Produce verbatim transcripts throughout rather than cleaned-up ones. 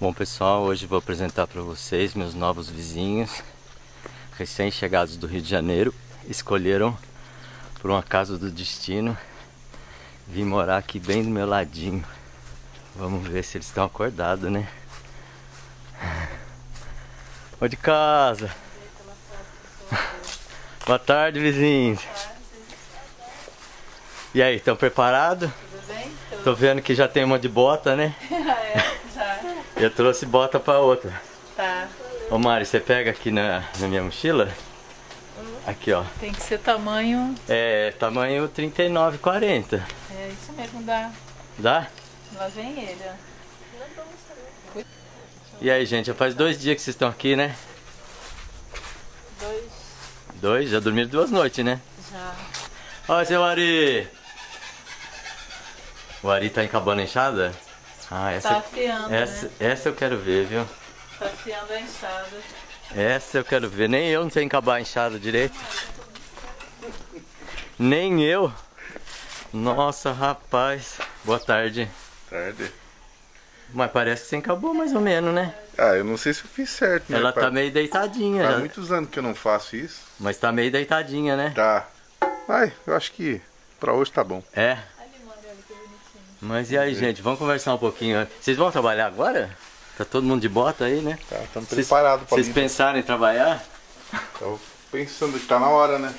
Bom pessoal, hoje vou apresentar para vocês meus novos vizinhos recém-chegados do Rio de Janeiro. Escolheram, por um acaso do destino, vir morar aqui bem do meu ladinho. Vamos ver se eles estão acordados, né? Ô de casa! Boa tarde, vizinhos! E aí, estão preparados? Tudo bem? Tô vendo que já tem uma de bota, né? Eu trouxe bota pra outra. Tá. Ô Mari, você pega aqui na, na minha mochila? Aqui, ó. Tem que ser tamanho... É, tamanho trinta e nove, quarenta. É, isso mesmo, dá. Dá? Lá vem ele, ó. E aí, gente, já faz dois dias que vocês estão aqui, né? Dois. Dois? Já dormiram duas noites, né? Já. Ó, seu Ari! O Ari tá em cabana inchada? Ah, essa, tá afiando, essa, né? Essa eu quero ver, viu? Tá afiando a enxada. Essa eu quero ver. Nem eu não sei encabar a enxada direito. Nem eu. Nossa, rapaz. Boa tarde. Tarde. Mas parece que você encabou mais ou menos, né? Ah, eu não sei se eu fiz certo, né? Ela tá meio deitadinha. Há muitos anos que eu não faço isso. Mas tá meio deitadinha, né? Tá. Ai, eu acho que pra hoje tá bom. É. Mas e aí, gente? Vamos conversar um pouquinho. Vocês vão trabalhar agora? Tá todo mundo de bota aí, né? Tá, estamos preparados para... Vocês pensaram em trabalhar? Estou pensando que tá na hora, né?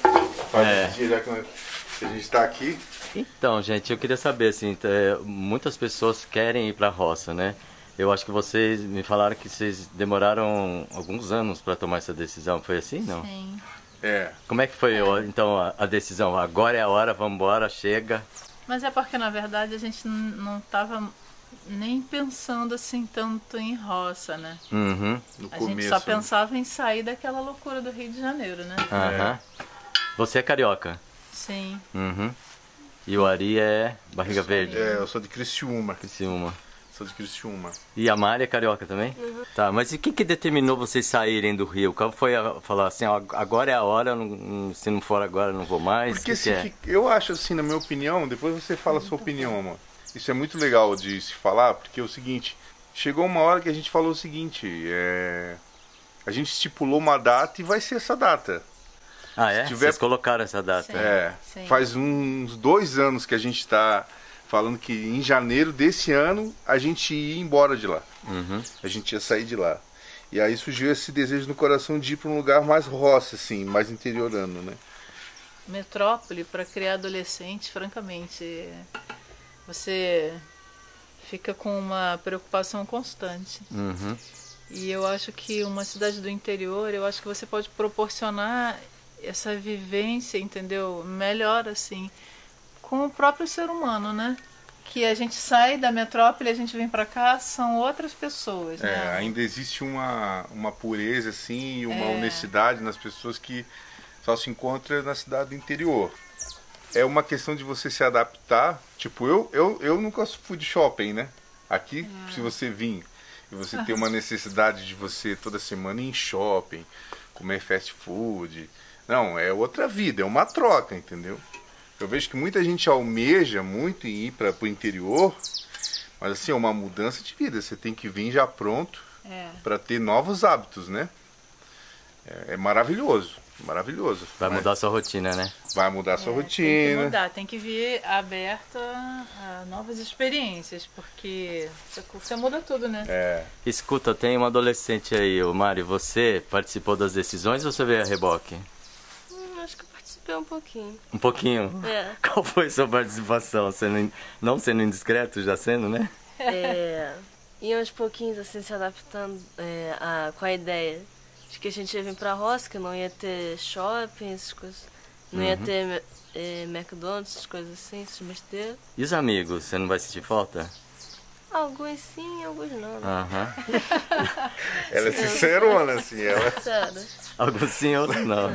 Faz é. Esse dia, já que a gente tá aqui. Então, gente, eu queria saber, assim, muitas pessoas querem ir pra roça, né? Eu acho que vocês me falaram que vocês demoraram alguns anos para tomar essa decisão. Foi assim, não? Sim. É. Como é que foi, é. então, a decisão? Agora é a hora, vamos embora, chega... Mas é porque, na verdade, a gente não estava nem pensando assim tanto em roça, né? Uhum. No a começo, gente só pensava em sair daquela loucura do Rio de Janeiro, né? Aham. Uhum. Você é carioca? Sim. Uhum. E o Ari é barriga verde? É, eu sou de Criciúma. Criciúma. Sou de Criciúma. E a Mari é carioca também? Uhum. Tá, mas e o que, que determinou vocês saírem do Rio? Qual foi a, falar assim, ó, agora é a hora, não, se não for agora eu não vou mais? Porque que se que que, é? Eu acho assim, na minha opinião, depois você fala a sua opinião, amor. Isso é muito legal de se falar, porque é o seguinte, chegou uma hora que a gente falou o seguinte, é, a gente estipulou uma data e vai ser essa data. Ah é? Se tiver... Vocês colocaram essa data. Sim, é, sim. Faz uns dois anos que a gente está... falando que em janeiro desse ano a gente ia embora de lá. Uhum. A gente ia sair de lá. E aí surgiu esse desejo no coração de ir para um lugar mais roça, assim, mais interiorano, né? Metrópole, para criar adolescente, francamente, você fica com uma preocupação constante. Uhum. E eu acho que uma cidade do interior, eu acho que você pode proporcionar essa vivência, entendeu? Melhor, assim... com o próprio ser humano, né? Que a gente sai da metrópole, a gente vem pra cá, são outras pessoas, né? É, ainda existe uma, uma pureza, assim, uma é. honestidade nas pessoas que só se encontra na cidade do interior. É uma questão de você se adaptar. Tipo, eu, eu, eu nunca fui de shopping, né? Aqui, é. se você vir e você ter uma necessidade de você toda semana ir em shopping, comer fast food... Não, é outra vida, é uma troca, entendeu? Eu vejo que muita gente almeja muito em ir para o interior, mas assim, é uma mudança de vida. Você tem que vir já pronto é. para ter novos hábitos, né? É, é maravilhoso, maravilhoso. Vai mas... mudar a sua rotina, né? Vai mudar a sua é, rotina. Tem que mudar, tem que vir aberta a novas experiências, porque você, você muda tudo, né? É. Escuta, tem uma adolescente aí, o Mário. Você participou das decisões ou você veio a reboque? Hum, acho que um pouquinho. Um pouquinho? É. Qual foi sua participação? Sendo, não sendo indiscreto, já sendo, né? É. E aos pouquinhos, assim, se adaptando é, a, com a ideia de que a gente ia vir pra roça, que não ia ter shopping, essas coisas. Não uhum. ia ter é, McDonald's, essas coisas assim, esses besteiros. E os amigos? Você não vai sentir falta? Alguns sim, alguns não. Né? Uhum. Ela é sincerona, assim. Ela... Alguns sim, outros não.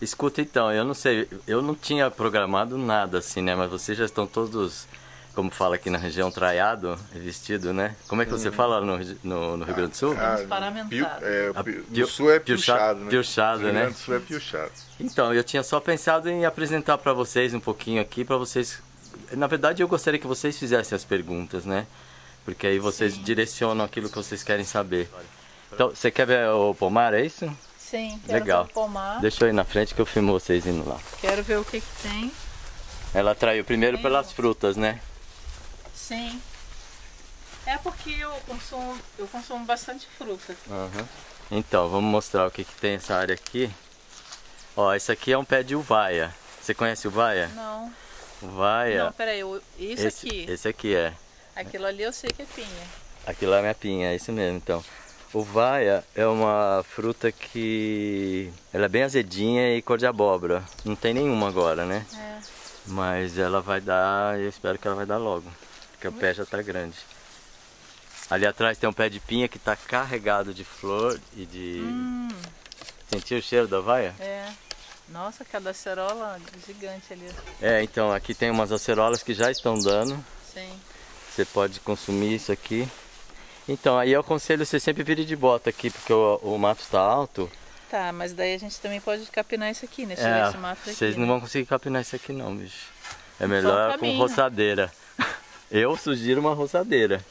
Escuta, então, eu não sei, eu não tinha programado nada assim, né? Mas vocês já estão todos, como fala aqui na região, traiado, vestido, né? Como é que você hum. fala no, no, no Rio Grande do Sul? Ah, paramentado. É, no Sul é piochado, né? Piochado, né? No Rio Grande do Sul é piochado. Então, eu tinha só pensado em apresentar para vocês um pouquinho aqui, para vocês... Na verdade, eu gostaria que vocês fizessem as perguntas, né? Porque aí vocês Sim. direcionam aquilo que vocês querem saber. Então, você quer ver o pomar, é isso? Sim, quero Legal. ver o pomar. Deixa eu ir na frente que eu filmo vocês indo lá. Quero ver o que, que tem. Ela atraiu primeiro tem. pelas frutas, né? Sim. É porque eu consumo, eu consumo bastante fruta. Uhum. Então, vamos mostrar o que, que tem essa área aqui. Ó, isso aqui é um pé de uvaia. Você conhece uvaia? Não. Uvaia. Não, peraí, isso esse, aqui. Esse aqui é. Aquilo ali eu sei que é pinha. Aquilo é minha pinha, é isso mesmo, então. Uvaia é uma fruta que... Ela é bem azedinha e cor de abóbora. Não tem nenhuma agora, né? É. Mas ela vai dar, eu espero que ela vai dar logo. Porque o pé já tá grande. Ali atrás tem um pé de pinha que tá carregado de flor e de... Hum. Sentiu o cheiro da uvaia? É. Nossa, cada acerola gigante ali. É, então aqui tem umas acerolas que já estão dando. Sim. Você pode consumir isso aqui. Então, aí eu aconselho você sempre vir de bota aqui, porque o, o mato está alto. Tá, mas daí a gente também pode capinar isso aqui, né? É, esse mato aqui, vocês não né? vão conseguir capinar isso aqui não, bicho. É melhor com roçadeira. Eu sugiro uma roçadeira.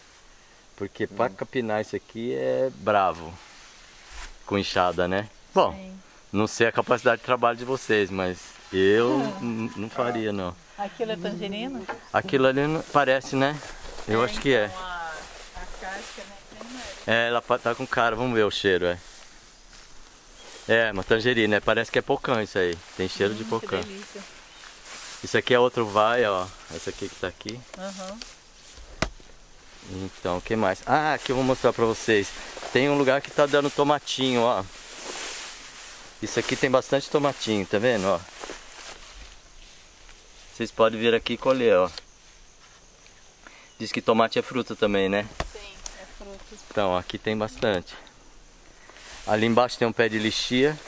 Porque para hum. capinar isso aqui é bravo. Com enxada, né? Bom, Sim. não sei a capacidade de trabalho de vocês, mas eu não faria, não. Aquilo é tangerina? Aquilo ali parece, né? Eu é, acho que então, é. A, a casca, né? É, ela tá com cara, vamos ver o cheiro, é. É, uma tangerina, né? Parece que é pocão isso aí. Tem cheiro hum, de pocão. Que delícia. Isso aqui é outro vai, ó. Essa aqui que tá aqui. Uhum. Então, o que mais? Ah, aqui eu vou mostrar pra vocês. Tem um lugar que tá dando tomatinho, ó. Isso aqui tem bastante tomatinho, tá vendo, ó? Vocês podem vir aqui e colher, ó. Diz que tomate é fruta também, né? Sim, é fruta. Então, aqui tem bastante. Ali embaixo tem um pé de lichia.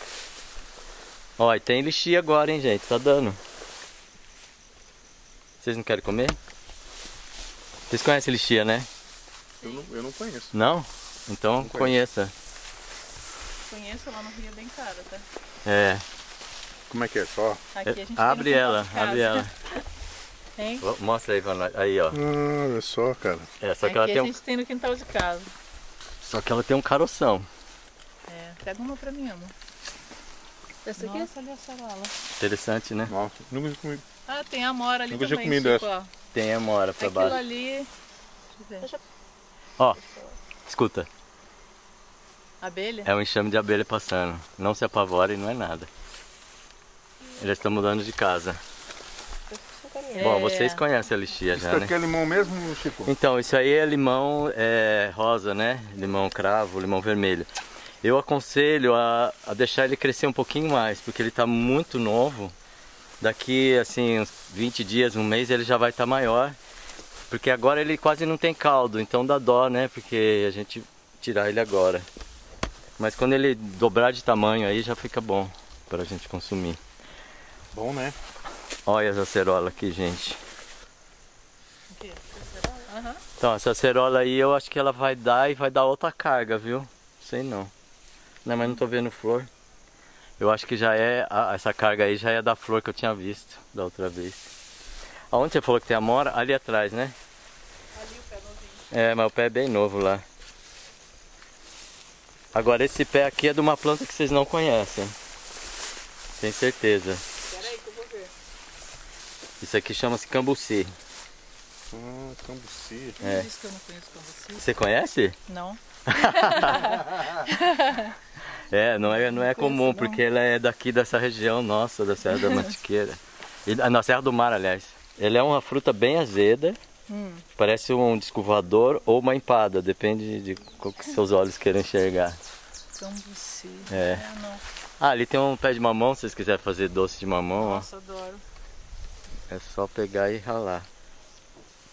Ó, e tem lichia agora, hein, gente? Tá dando. Vocês não querem comer? Vocês conhecem lichia, né? Eu não, eu não conheço. Não? Então não conheço. conheça. Conheço, lá no Rio é bem cara, tá? É. Como é que é? Só? Aqui a gente abre ela, abre ela. Hein? Mostra aí pra nós. Aí, ó. Ah, olha só, cara. É, só que ela tem um... a gente tem no quintal de casa. Só que ela tem um caroção. É, pega uma pra mim, amor. Essa aqui é essa ali, a acerola. Interessante, né? Nossa, nunca tinha comido. Ah, tem amora ali também, comido tipo, essa. Ó. Tem amora pra baixo. Aquilo ali... Deixa eu ver. Ó, escuta. Abelha? É um enxame de abelha passando. Não se apavore, não é nada. Eles estão mudando de casa. É. Bom, vocês conhecem a lichia já, né? Isso aqui é limão mesmo, Chico? Então, isso aí é limão é, rosa, né? Limão cravo, limão vermelho. Eu aconselho a, a deixar ele crescer um pouquinho mais, porque ele tá muito novo. Daqui, assim, uns vinte dias, um mês, ele já vai estar maior. Porque agora ele quase não tem caldo, então dá dó, né? Porque a gente tirar ele agora. Mas quando ele dobrar de tamanho aí, já fica bom pra gente consumir. Bom, né? Olha as acerolas aqui, gente. Uhum. Então, essa acerola aí eu acho que ela vai dar e vai dar outra carga, viu? Sei não. Não, mas não tô vendo flor. Eu acho que já é... Ah, essa carga aí já é da flor que eu tinha visto da outra vez. Aonde você falou que tem amora? Ali atrás, né? Ali o pé novinho. É, mas o pé é bem novo lá. Agora esse pé aqui é de uma planta que vocês não conhecem. Tenho certeza. Isso aqui chama-se cambuci. Ah, cambuci. É. Diz que eu não conheço cambuci. Você conhece? Não. é, não é, não é comum, não. Porque ela é daqui dessa região nossa, da Serra da Mantiqueira. E, na Serra do Mar, aliás. Ela é uma fruta bem azeda, hum. parece um disco voador ou uma empada, depende de o que seus olhos querem enxergar. Cambuci. É. É, não. Ah, ali tem um pé de mamão, se vocês quiserem fazer doce de mamão. Nossa, ó. Adoro. É só pegar e ralar.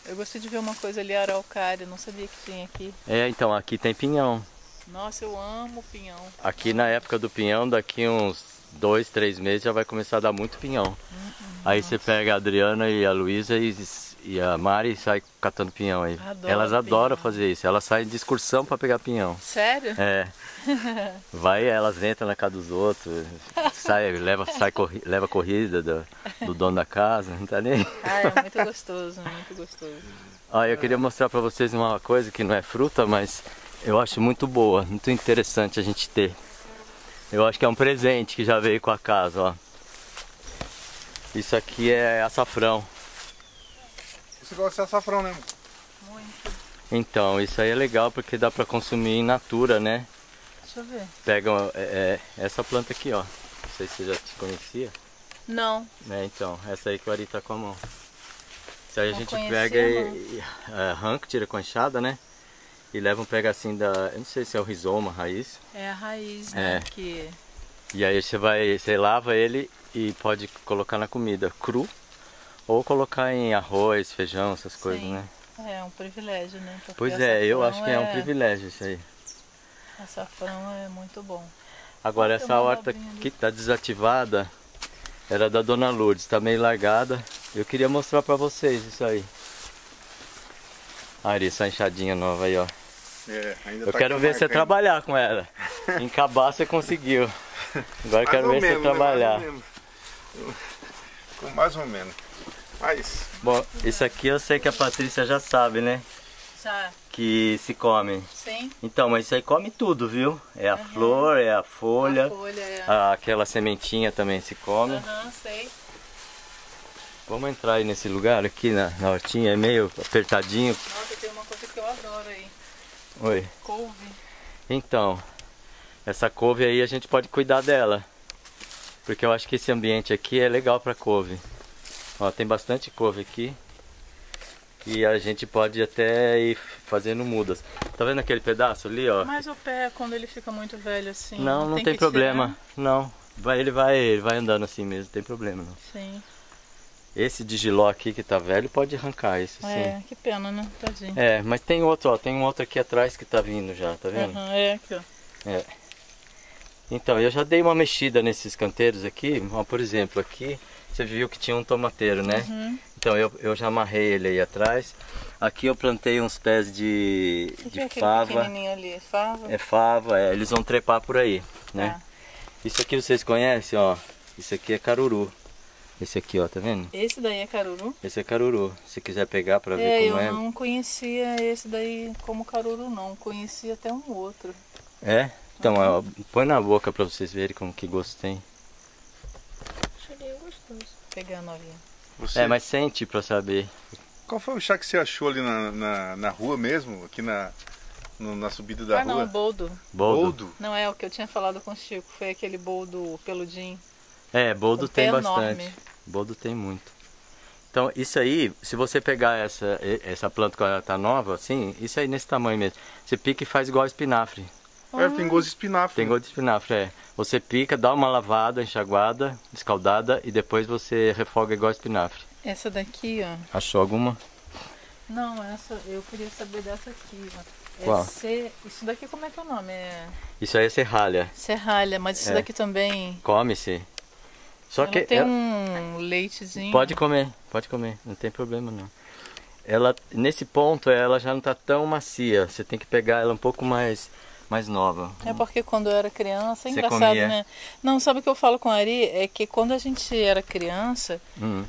Eu gostei de ver uma coisa ali, araucária, não sabia que tinha aqui. É, então, aqui tem pinhão. Nossa, eu amo pinhão. Aqui na época do pinhão, daqui uns dois, três meses já vai começar a dar muito pinhão. Uhum, aí nossa. Você pega a Adriana e a Luísa e e a Mari sai catando pinhão aí. Adoro Elas adoram pinhão. fazer isso. Elas saem de excursão para pegar pinhão. Sério? É. Vai, elas entram na casa dos outros, sai, leva, sai, corri, leva corrida do, do dono da casa, não tá nem. Ah, é muito gostoso, muito gostoso. Ah, eu queria mostrar para vocês uma coisa que não é fruta, mas eu acho muito boa, muito interessante a gente ter. Eu acho que é um presente que já veio com a casa, ó. Isso aqui é açafrão. Você gosta de açafrão, né? Muito. Então, isso aí é legal porque dá pra consumir in natura, né? Deixa eu ver. Pega é, é, essa planta aqui, ó. Não sei se você já te conhecia. Não. É, então, essa aí que o Ari tá com a mão. Isso aí não, a gente conhecia, pega e, e arranca, tira com a enxada, né? E leva um pedacinho da... Eu não sei se é o rizoma, a raiz. É a raiz, né? É. Que... E aí você vai, você lava ele e pode colocar na comida cru ou colocar em arroz, feijão, essas Sim. coisas, né? É um privilégio, né? Porque pois é, eu acho que é... é um privilégio isso aí. Açafrão é muito bom. Agora, essa horta que está desativada era da Dona Lourdes, está meio largada. Eu queria mostrar para vocês isso aí. Ari, essa enxadinha nova aí, ó. É, ainda eu tá quero ver você trabalhar com ela. Encabar você conseguiu. Agora eu quero ver você trabalhar. Com mais ou menos. Mas... Bom, isso aqui eu sei que a Patrícia já sabe, né? Já. Que se come. Sim. Então, mas isso aí come tudo, viu? É a uhum. flor, é a folha. A folha é a... Aquela sementinha também se come. Aham, uhum, sei. Vamos entrar aí nesse lugar aqui, na, na hortinha. É meio apertadinho. Nossa, tem uma coisa que eu adoro aí. Oi. Couve. Então, essa couve aí a gente pode cuidar dela. Porque eu acho que esse ambiente aqui é legal para couve. Ó, tem bastante couve aqui. E a gente pode até ir fazendo mudas. Tá vendo aquele pedaço ali, ó? Mas o pé, quando ele fica muito velho assim... Não, não tem, tem problema. Tirar. Não, vai, ele, vai, ele vai andando assim mesmo, não tem problema não. Sim. Esse de giló aqui que tá velho pode arrancar isso, sim. É, que pena, né? Tadinho. É, mas tem outro, ó. Tem um outro aqui atrás que tá vindo já, tá vendo? Uhum, é, aqui, ó. É. Então, eu já dei uma mexida nesses canteiros aqui. Ó, por exemplo, aqui você viu que tinha um tomateiro, né? Uhum. Então eu, eu já amarrei ele aí atrás. Aqui eu plantei uns pés de, que de que é aquele fava. pequenininho ali? É fava? É fava, é. Eles vão trepar por aí, né? Ah. Isso aqui vocês conhecem, ó. Isso aqui é caruru. Esse aqui, ó, tá vendo? Esse daí é caruru? Esse é caruru. Se quiser pegar pra ver é, como é. Eu não conhecia esse daí como caruru, não. Conhecia até um outro. É? Então, uhum. ó, põe na boca pra vocês verem como que gosto tem. Cheguei gostoso. Pegando ali. Você... É, mas sente pra saber. Qual foi o chá que você achou ali na, na, na rua mesmo? Aqui na... Na subida da ah, rua? Ah, não, boldo. boldo. Boldo? Não, é o que eu tinha falado com o Chico. Foi aquele boldo peludinho. É, boldo tem é bastante. Enorme. Boldo tem muito. Então, isso aí, se você pegar essa, essa planta quando ela tá nova, assim, isso aí nesse tamanho mesmo. Você pica e faz igual espinafre. É, tem gosto de espinafre. Tem gosto de espinafre, é. Você pica, dá uma lavada, enxaguada, escaldada e depois você refoga igual espinafre. Essa daqui, ó. Achou alguma? Não, essa, eu queria saber dessa aqui, ó. Qual? Esse, isso daqui, como é que é o nome? É... Isso aí é serralha. Serralha, mas isso é. daqui também... Come-se. Só ela que tem ela... um leitezinho. Pode comer, pode comer, não tem problema não. Ela, nesse ponto ela já não tá tão macia, você tem que pegar ela um pouco mais, mais nova. É porque quando eu era criança, é engraçado, comia. né? Não, sabe o que eu falo com a Ari? É que quando a gente era criança, hum.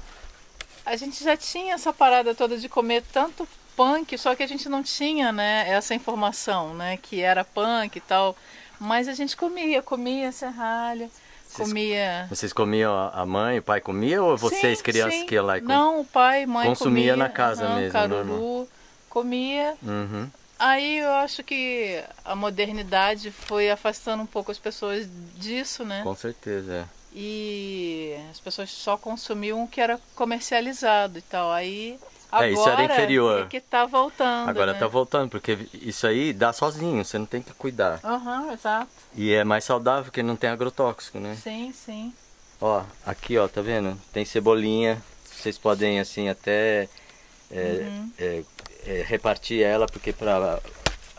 a gente já tinha essa parada toda de comer tanto panc, só que a gente não tinha, né, essa informação, né, que era panc e tal. Mas a gente comia, comia serralha. Vocês, comia. Vocês comiam, a mãe, o pai comia ou vocês sim, crianças sim. que ia lá e com... Não, o pai, mãe consumia comia, na casa aham, mesmo, caruru, normal. comia. Uhum. Aí eu acho que a modernidade foi afastando um pouco as pessoas disso, né? Com certeza. E as pessoas só consumiam o que era comercializado e tal. Aí agora é, isso era inferior. É que tá voltando. Agora né? tá voltando, porque isso aí dá sozinho, você não tem que cuidar. Aham, uhum, exato. E é mais saudável porque não tem agrotóxico, né? Sim, sim. Ó, aqui ó, tá vendo? Tem cebolinha, vocês podem assim até é, uhum. é, é, repartir ela, porque pra...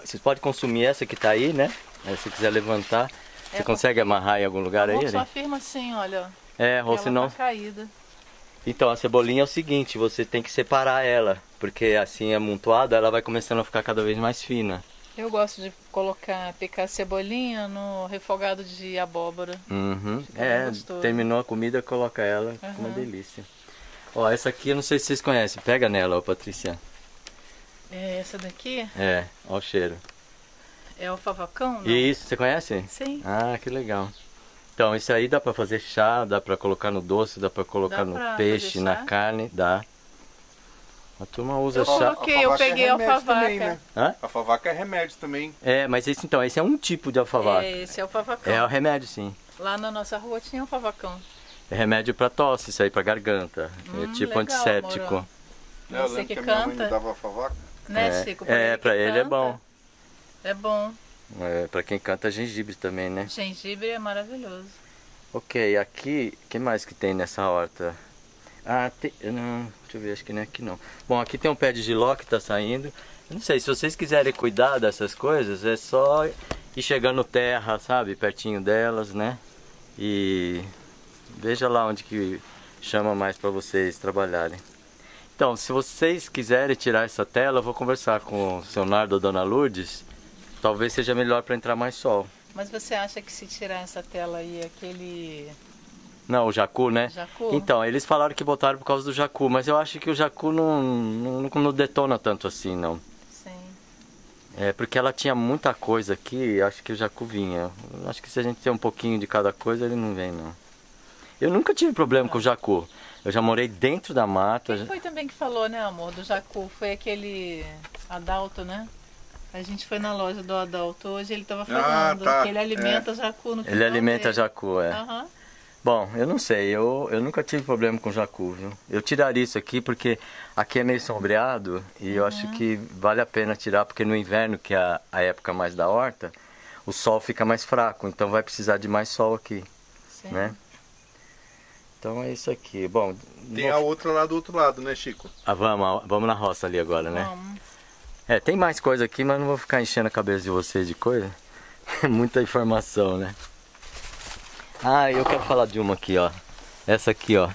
Vocês podem consumir essa que tá aí, né? Aí, se quiser levantar, é, você consegue amarrar em algum lugar aí? Só firma assim, olha. É, ou senão... Tá caída. Então, a cebolinha é o seguinte, você tem que separar ela, porque assim amontoada ela vai começando a ficar cada vez mais fina. Eu gosto de colocar, picar cebolinha no refogado de abóbora. Uhum. É, terminou a comida, coloca ela, uhum. Uma delícia. Ó, essa aqui eu não sei se vocês conhecem, pega nela, ó, Patrícia. É essa daqui? É, ó o cheiro. É alfavacão, não? Isso, você conhece? Sim. Ah, que legal. Então, isso aí dá pra fazer chá, dá pra colocar no doce, dá pra colocar dá no pra peixe, na carne, dá. A turma usa eu chá. Coloquei, eu peguei é alfavaca. Também, né? Hã? Alfavaca é remédio também. É, mas esse então, esse é um tipo de alfavaca. É, esse é alfavacão. É o remédio, sim. Lá na nossa rua tinha alfavacão. É remédio pra tosse, isso aí, pra garganta. Hum, é tipo legal, antisséptico. Amor. Eu Você que, que canta. Minha mãe dava alfavaca. Né, é, Chico? Pra é, ele pra ele canta, é bom. É bom. É, pra quem canta gengibre também, né? Gengibre é maravilhoso. Ok, aqui, o que mais que tem nessa horta? Ah, tem, não, deixa eu ver, acho que não é aqui não. Bom, aqui tem um pé de giló que tá saindo. Eu não sei, se vocês quiserem cuidar dessas coisas, é só ir chegando terra, sabe? Pertinho delas, né? E veja lá onde que chama mais pra vocês trabalharem. Então, se vocês quiserem tirar essa tela, eu vou conversar com o seu Nardo ou Dona Lourdes. Talvez seja melhor para entrar mais sol. Mas você acha que se tirar essa tela aí, aquele... Não, o jacu, né? Jacu? Então, eles falaram que botaram por causa do jacu, mas eu acho que o jacu não, não, não detona tanto assim, não. Sim. É, porque ela tinha muita coisa aqui, acho que o jacu vinha. Acho que se a gente tem um pouquinho de cada coisa, ele não vem, não. Eu nunca tive problema não. com o jacu. Eu já morei dentro da mata. Quem foi também que falou, né, amor, do jacu? Foi aquele Adalto, né? A gente foi na loja do Adalto hoje, ele estava falando ah, tá. que ele alimenta é. jacu no que Ele alimenta dele. jacu, é. Uhum. Bom, eu não sei, eu, eu nunca tive problema com jacu, viu? Eu tiraria isso aqui porque aqui é meio sombreado e eu uhum. acho que vale a pena tirar, porque no inverno, que é a, a época mais da horta, o sol fica mais fraco, então vai precisar de mais sol aqui, Sim. né? Então é isso aqui. Bom, tem vou... a outra lá do outro lado, né, Chico? Ah, vamos, vamos na roça ali agora, né? Vamos. É, tem mais coisa aqui, mas não vou ficar enchendo a cabeça de vocês de coisa. É muita informação, né? Ah, eu quero falar de uma aqui, ó. Essa aqui, ó.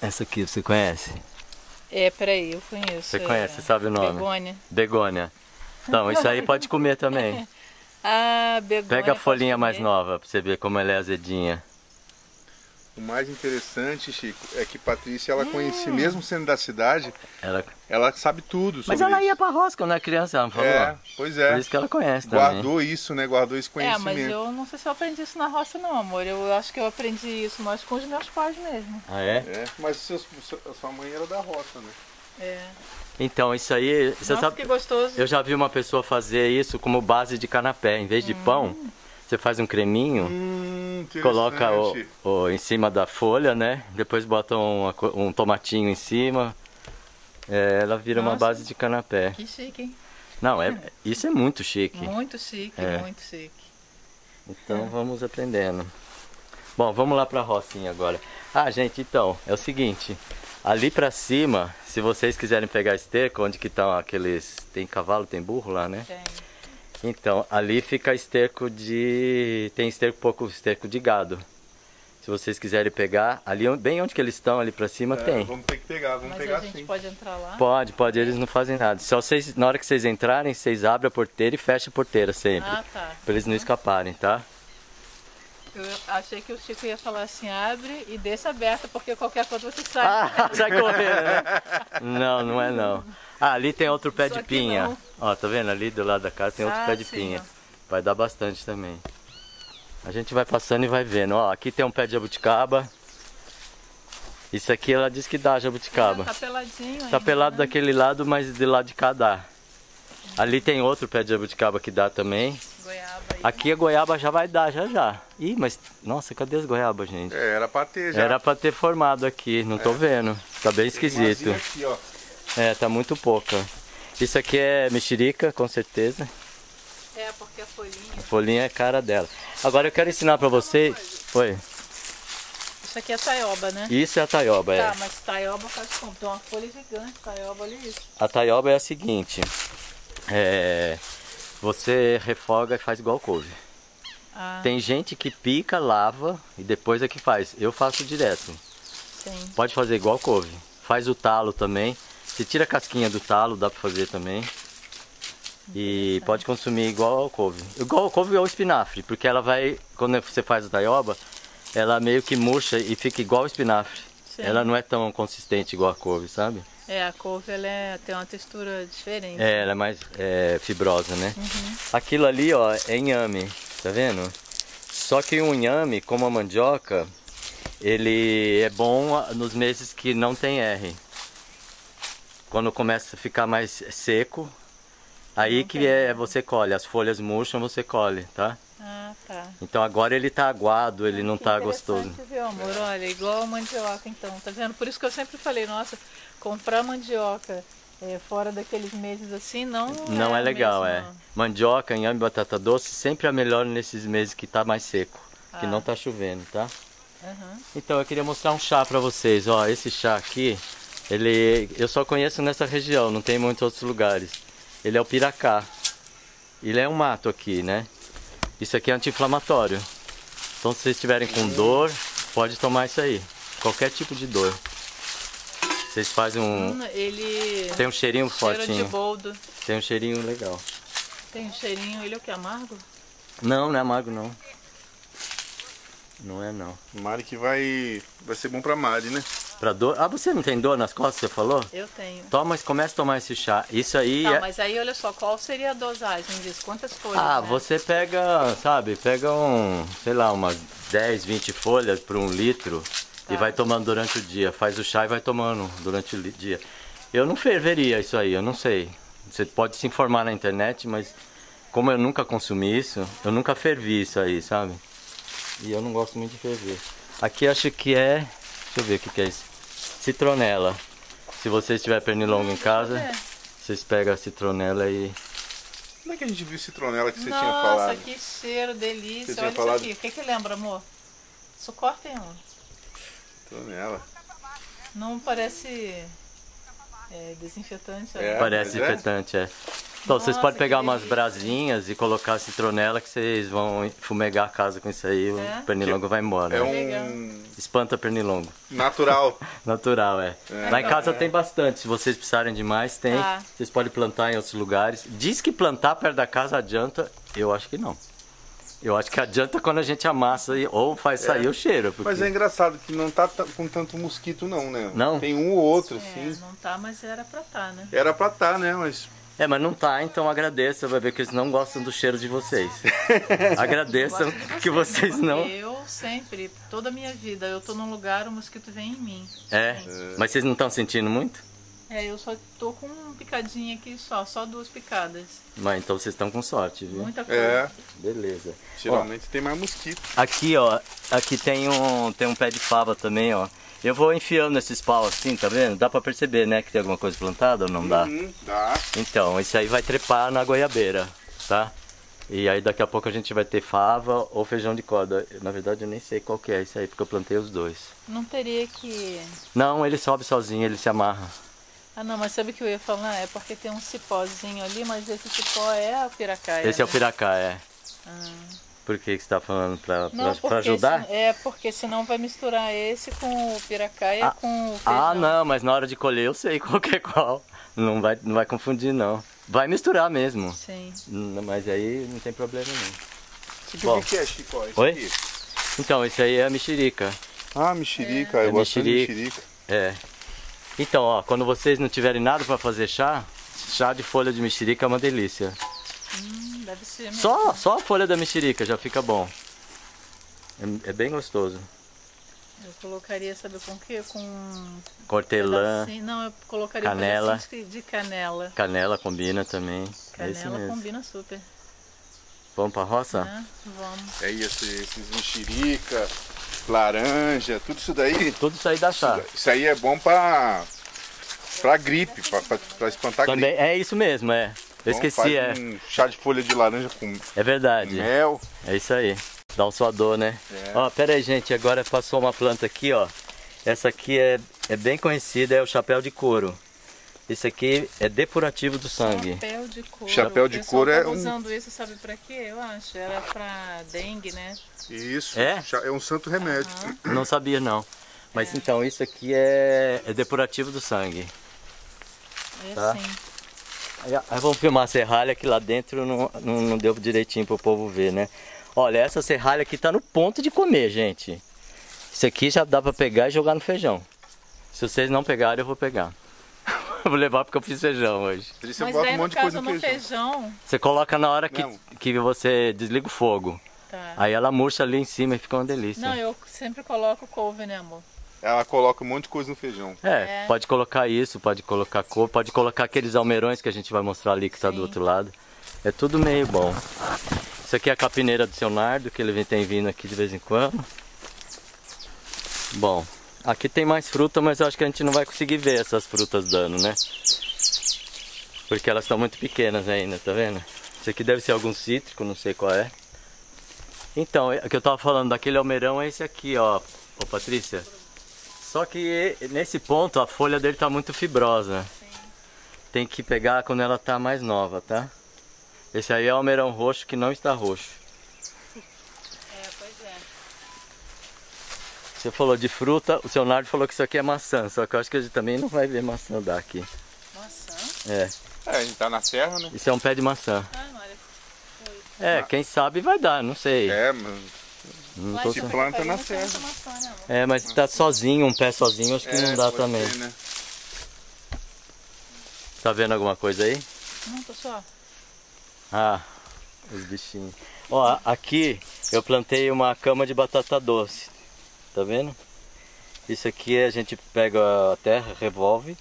Essa aqui, você conhece? É, peraí, eu conheço. Você conhece, você sabe o nome? Begônia. Begônia. Então, isso aí pode comer também. Ah, begônia. Pega a folhinha mais nova pra você ver como ela é azedinha. O mais interessante, Chico, é que Patrícia, ela hum. conhecia, mesmo sendo da cidade, ela, ela sabe tudo sobre Mas ela isso. ia pra roça quando era criança, ela falou. É, pois é. Por isso que ela conhece Guardou também. isso, né? Guardou esse conhecimento. É, mas eu não sei se eu aprendi isso na roça não, amor. Eu acho que eu aprendi isso mais com os meus pais mesmo. Ah, é? é. Mas seus, sua mãe era da roça, né? É. Então, isso aí... Você Nossa, sabe, que gostoso. Eu já vi uma pessoa fazer isso como base de canapé. Em vez de hum. pão, você faz um creminho... Hum. Coloca o, o, em cima da folha, né? Depois bota um, um tomatinho em cima. É, ela vira Nossa, uma base de canapé. Que chique, hein? Não, é, isso é muito chique. Muito chique, é. muito chique. Então é. vamos aprendendo. Bom, vamos lá pra rocinha agora. Ah, gente, então, é o seguinte. Ali pra cima, se vocês quiserem pegar esterco, onde que estão aqueles... Tem cavalo, tem burro lá, né? Tem. Então, ali fica esterco de... tem esterco, pouco esterco de gado. Se vocês quiserem pegar, ali bem onde que eles estão, ali pra cima, é, tem. Vamos ter que pegar, vamos Mas pegar a gente sim. pode entrar lá? Pode, pode, eles não fazem nada. Só vocês, na hora que vocês entrarem, vocês abrem a porteira e fecham a porteira sempre. Ah, tá. Pra eles não escaparem, tá? Eu achei que o Chico ia falar assim, abre e deixa aberta, porque qualquer coisa você sai. Ah, sai correndo, né? Não, não é não. Ah, ali tem outro pé Só de pinha. Não. Ó, tá vendo? Ali do lado da casa tem outro ah, pé de sim, pinha. Ó. Vai dar bastante também. A gente vai passando e vai vendo. Ó, aqui tem um pé de jabuticaba. Isso aqui ela diz que dá jabuticaba. Ah, tá peladinho Tá ainda, pelado né? daquele lado, mas de lado de cá dá. Ali tem outro pé de jabuticaba que dá também. Goiaba aí. Aqui a goiaba já vai dar, já já. Ih, mas... Nossa, cadê as goiabas, gente? É, era pra ter já. Era pra ter formado aqui, não é. tô vendo. Tá bem esquisito. Tem aqui, ó. É, tá muito pouca. Isso aqui é mexerica, com certeza. É, porque a folhinha... A folhinha é cara dela. Agora eu quero ensinar pra vocês... Oi. Isso aqui é taioba, né? Isso é a taioba, tá, é. Tá, mas taioba faz como? Tem uma folha gigante, taioba, olha isso. A taioba é a seguinte. É... Você refoga e faz igual couve. Ah. Tem gente que pica, lava e depois é que faz. Eu faço direto. Pode fazer igual couve. Faz o talo também. Você tira a casquinha do talo, dá pra fazer também. E pode consumir igual a couve. Igual a couve é o espinafre, porque ela vai, quando você faz a taioba, ela meio que murcha e fica igual o espinafre. Sim. Ela não é tão consistente igual a couve, sabe? É, a couve ela é, tem uma textura diferente. É, ela é mais é, fibrosa, né? Uhum. Aquilo ali, ó, é inhame, tá vendo? Só que um inhame, como a mandioca, ele é bom nos meses que não tem R. Quando começa a ficar mais seco, aí que é, você colhe, as folhas murcham, você colhe, tá? Ah, tá. Então agora ele tá aguado, ele ah, não tá gostoso. Viu, amor? Olha, igual a mandioca então, tá vendo? Por isso que eu sempre falei, nossa, comprar mandioca é, fora daqueles meses assim não Não é, é legal, mesmo, é. Não. Mandioca, inhame, batata doce, sempre é melhor nesses meses que tá mais seco, ah. que não tá chovendo, tá? Uhum. Então eu queria mostrar um chá pra vocês, ó, esse chá aqui, ele, eu só conheço nessa região, não tem muitos outros lugares. Ele é o piracá. Ele é um mato aqui, né? Isso aqui é anti-inflamatório. Então se vocês estiverem com dor, pode tomar isso aí. Qualquer tipo de dor. Vocês fazem um... Hum, ele... Tem um cheirinho fortinho. Cheiro de boldo. Tem um cheirinho legal. Tem um cheirinho... Ele é o que? Amargo? Não, não é amargo não. Não é não. Mari que vai... Vai ser bom pra Mari, né? Pra dor. Ah, você não tem dor nas costas, você falou? Eu tenho. Toma, começa a tomar esse chá. Isso aí tá, é... mas aí olha só, qual seria a dosagem disso? Quantas folhas? Ah, né? Você pega, sabe, pega um, sei lá, umas dez, vinte folhas por um litro tá. E vai tomando durante o dia. Faz o chá e vai tomando durante o dia. Eu não ferveria isso aí, eu não sei. Você pode se informar na internet, mas como eu nunca consumi isso, eu nunca fervi isso aí, sabe? E eu não gosto muito de ferver. Aqui acho que é... Deixa eu ver o que que é isso. Citronela. Se você tiver pernilongo em casa, é. vocês pegam a citronela e... Como é que a gente viu citronela que você Nossa, tinha falado? Nossa, que cheiro, delícia. Você Olha isso aqui. O que que lembra, amor? Isso corta, hein, amor? Citronela. Não parece é, desinfetante? É, parece desinfetante, é. é. Então, Nossa, vocês podem pegar umas delícia. brasinhas e colocar a citronela que vocês vão fumegar a casa com isso aí. É? O pernilongo que vai embora. É né? um... Espanta pernilongo. Natural. Natural, é. é. Lá em casa é. tem bastante. Se vocês precisarem de mais, tem. Ah. Vocês podem plantar em outros lugares. Diz que plantar perto da casa adianta. Eu acho que não. Eu acho que adianta quando a gente amassa e, ou faz sair é. o cheiro. Porque... Mas é engraçado que não tá com tanto mosquito não, né? Não? Tem um ou outro, é, sim. Não tá, mas era pra tá, né? Era pra tá, né? Mas... É, mas não tá, então agradeça, vai ver que eles não gostam do cheiro de vocês. Agradeçam que vocês não... Eu sempre, toda a minha vida, eu tô num lugar, o mosquito vem em mim. É? é. Mas vocês não estão sentindo muito? É, eu só tô com um picadinho aqui só, só duas picadas. Mas então vocês estão com sorte, viu? Muita coisa. É. Beleza. Geralmente ó, tem mais mosquito. Aqui, ó, aqui tem um, tem um pé de fava também, ó. Eu vou enfiando esses paus assim, tá vendo? Dá pra perceber, né, que tem alguma coisa plantada ou não dá? Uhum, dá. Então, isso aí vai trepar na goiabeira, tá? E aí daqui a pouco a gente vai ter fava ou feijão de corda. Na verdade eu nem sei qual que é isso aí, porque eu plantei os dois. Não teria que... Não, ele sobe sozinho, ele se amarra. Ah não, mas sabe o que eu ia falar? É porque tem um cipózinho ali, mas esse cipó é o piracaia. Esse é o piracaia, é. Ah. Por que que você está falando? Para ajudar? Se, é, porque senão vai misturar esse com o piracaia ah, com o feijão. Ah, não, mas na hora de colher eu sei qual que é qual. Não vai, não vai confundir, não. Vai misturar mesmo. Sim. Mas aí não tem problema, não. O que, que é, Chico? Esse Oi? Aqui? Então, isso aí é a mexerica. Ah, mexerica. É. Eu é gosto de mexerica. É. Então, ó, quando vocês não tiverem nada para fazer chá, chá de folha de mexerica é uma delícia. Hum. Deve ser mesmo. Só, só a folha da mexerica já fica bom. É, é bem gostoso. Eu colocaria, sabe com o quê? Com... Hortelã. Um não, eu colocaria canela. Um de canela. Canela combina também. Canela é combina super. Vamos pra roça? É, vamos. É isso, esses mexerica, laranja, tudo isso daí. Tudo isso aí dá chá. Isso, isso aí é bom pra, pra gripe, pra, pra, pra espantar também, gripe. É isso mesmo, é. Eu esqueci, faz é. Um chá de folha de laranja com É verdade. mel. É isso aí. Dá um suador, né? É. Ó, pera aí, gente. Agora passou uma planta aqui, ó. Essa aqui é, é bem conhecida, é o chapéu de couro. Esse aqui é depurativo do sangue. Chapéu de couro. Chapéu de couro é um... usando isso, sabe pra quê? Eu acho. Era pra dengue, né? Isso. É? É um santo remédio. Uhum. Não sabia, não. Mas é. Então isso aqui é, é depurativo do sangue. É, tá? Sim. Aí, aí vamos filmar a serralha que lá dentro não, não, não deu direitinho para o povo ver, né? Olha, essa serralha aqui tá no ponto de comer, gente. Isso aqui já dá para pegar e jogar no feijão. Se vocês não pegarem, eu vou pegar. Vou levar porque eu fiz feijão hoje. Você mas bota um monte de coisa no feijão. feijão. Você coloca na hora que, que você desliga o fogo. Tá. Aí ela murcha ali em cima e fica uma delícia. Não, eu sempre coloco couve, né, amor? Ela coloca um monte de coisa no feijão. É, é. Pode colocar isso, pode colocar couve, pode colocar aqueles almeirões que a gente vai mostrar ali que está do outro lado. É tudo meio bom. Isso aqui é a capineira do seu Nardo, que ele tem vindo aqui de vez em quando. Bom, aqui tem mais fruta, mas eu acho que a gente não vai conseguir ver essas frutas dando, né? Porque elas estão muito pequenas ainda, tá vendo? Isso aqui deve ser algum cítrico, não sei qual é. Então, o que eu tava falando daquele almeirão é esse aqui, ó. Ô, Patrícia. Só que nesse ponto a folha dele tá muito fibrosa. Sim. Tem que pegar quando ela tá mais nova, tá? Esse aí é o almeirão roxo que não está roxo. É, pois é. Você falou de fruta, o seu Nardo falou que isso aqui é maçã, só que eu acho que a gente também não vai ver maçã dar aqui. Maçã? É. É, a gente tá na serra, né? Isso é um pé de maçã. Ah, não, olha. É, quem sabe vai dar, não sei. É, mano. Não tô se planta na serra. É, mas se tá sozinho, um pé sozinho, acho que é, não dá também. Ser, né? Tá vendo alguma coisa aí? Não, tô só. Ah, os bichinhos. Ó, aqui eu plantei uma cama de batata doce. Tá vendo? Isso aqui a gente pega a terra, revolve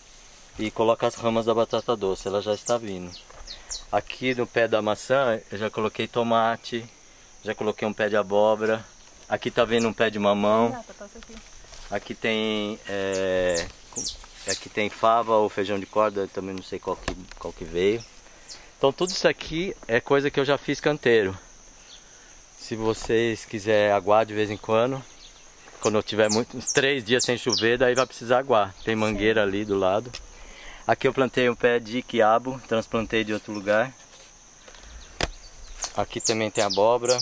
e coloca as ramas da batata doce. Ela já está vindo. Aqui no pé da maçã eu já coloquei tomate, já coloquei um pé de abóbora. Aqui tá vendo um pé de mamão. Aqui tem é, aqui tem fava ou feijão de corda, eu também não sei qual que, qual que veio. Então tudo isso aqui é coisa que eu já fiz canteiro. Se vocês quiserem aguar de vez em quando, quando eu tiver muito, uns três dias sem chover, daí vai precisar aguar. Tem mangueira ali do lado. Aqui eu plantei um pé de quiabo, transplantei de outro lugar. Aqui também tem abóbora.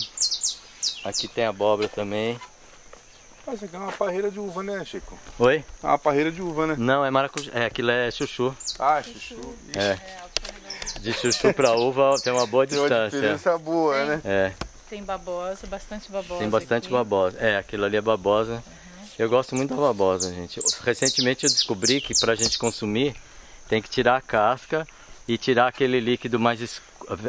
Aqui tem abóbora também. Ah, isso aqui é uma parreira de uva, né, Chico? Oi? É uma parreira de uva, né? Não, é maracujá. É, aquilo é chuchu. Ah, chuchu. Ixi. É. De chuchu pra uva tem uma boa distância. Tem uma diferença boa, tem, né? É. Tem babosa, bastante babosa. Tem bastante aqui. babosa. É, aquilo ali é babosa. Uhum. Eu gosto muito da babosa, gente. Recentemente eu descobri que pra gente consumir, tem que tirar a casca e tirar aquele líquido mais es...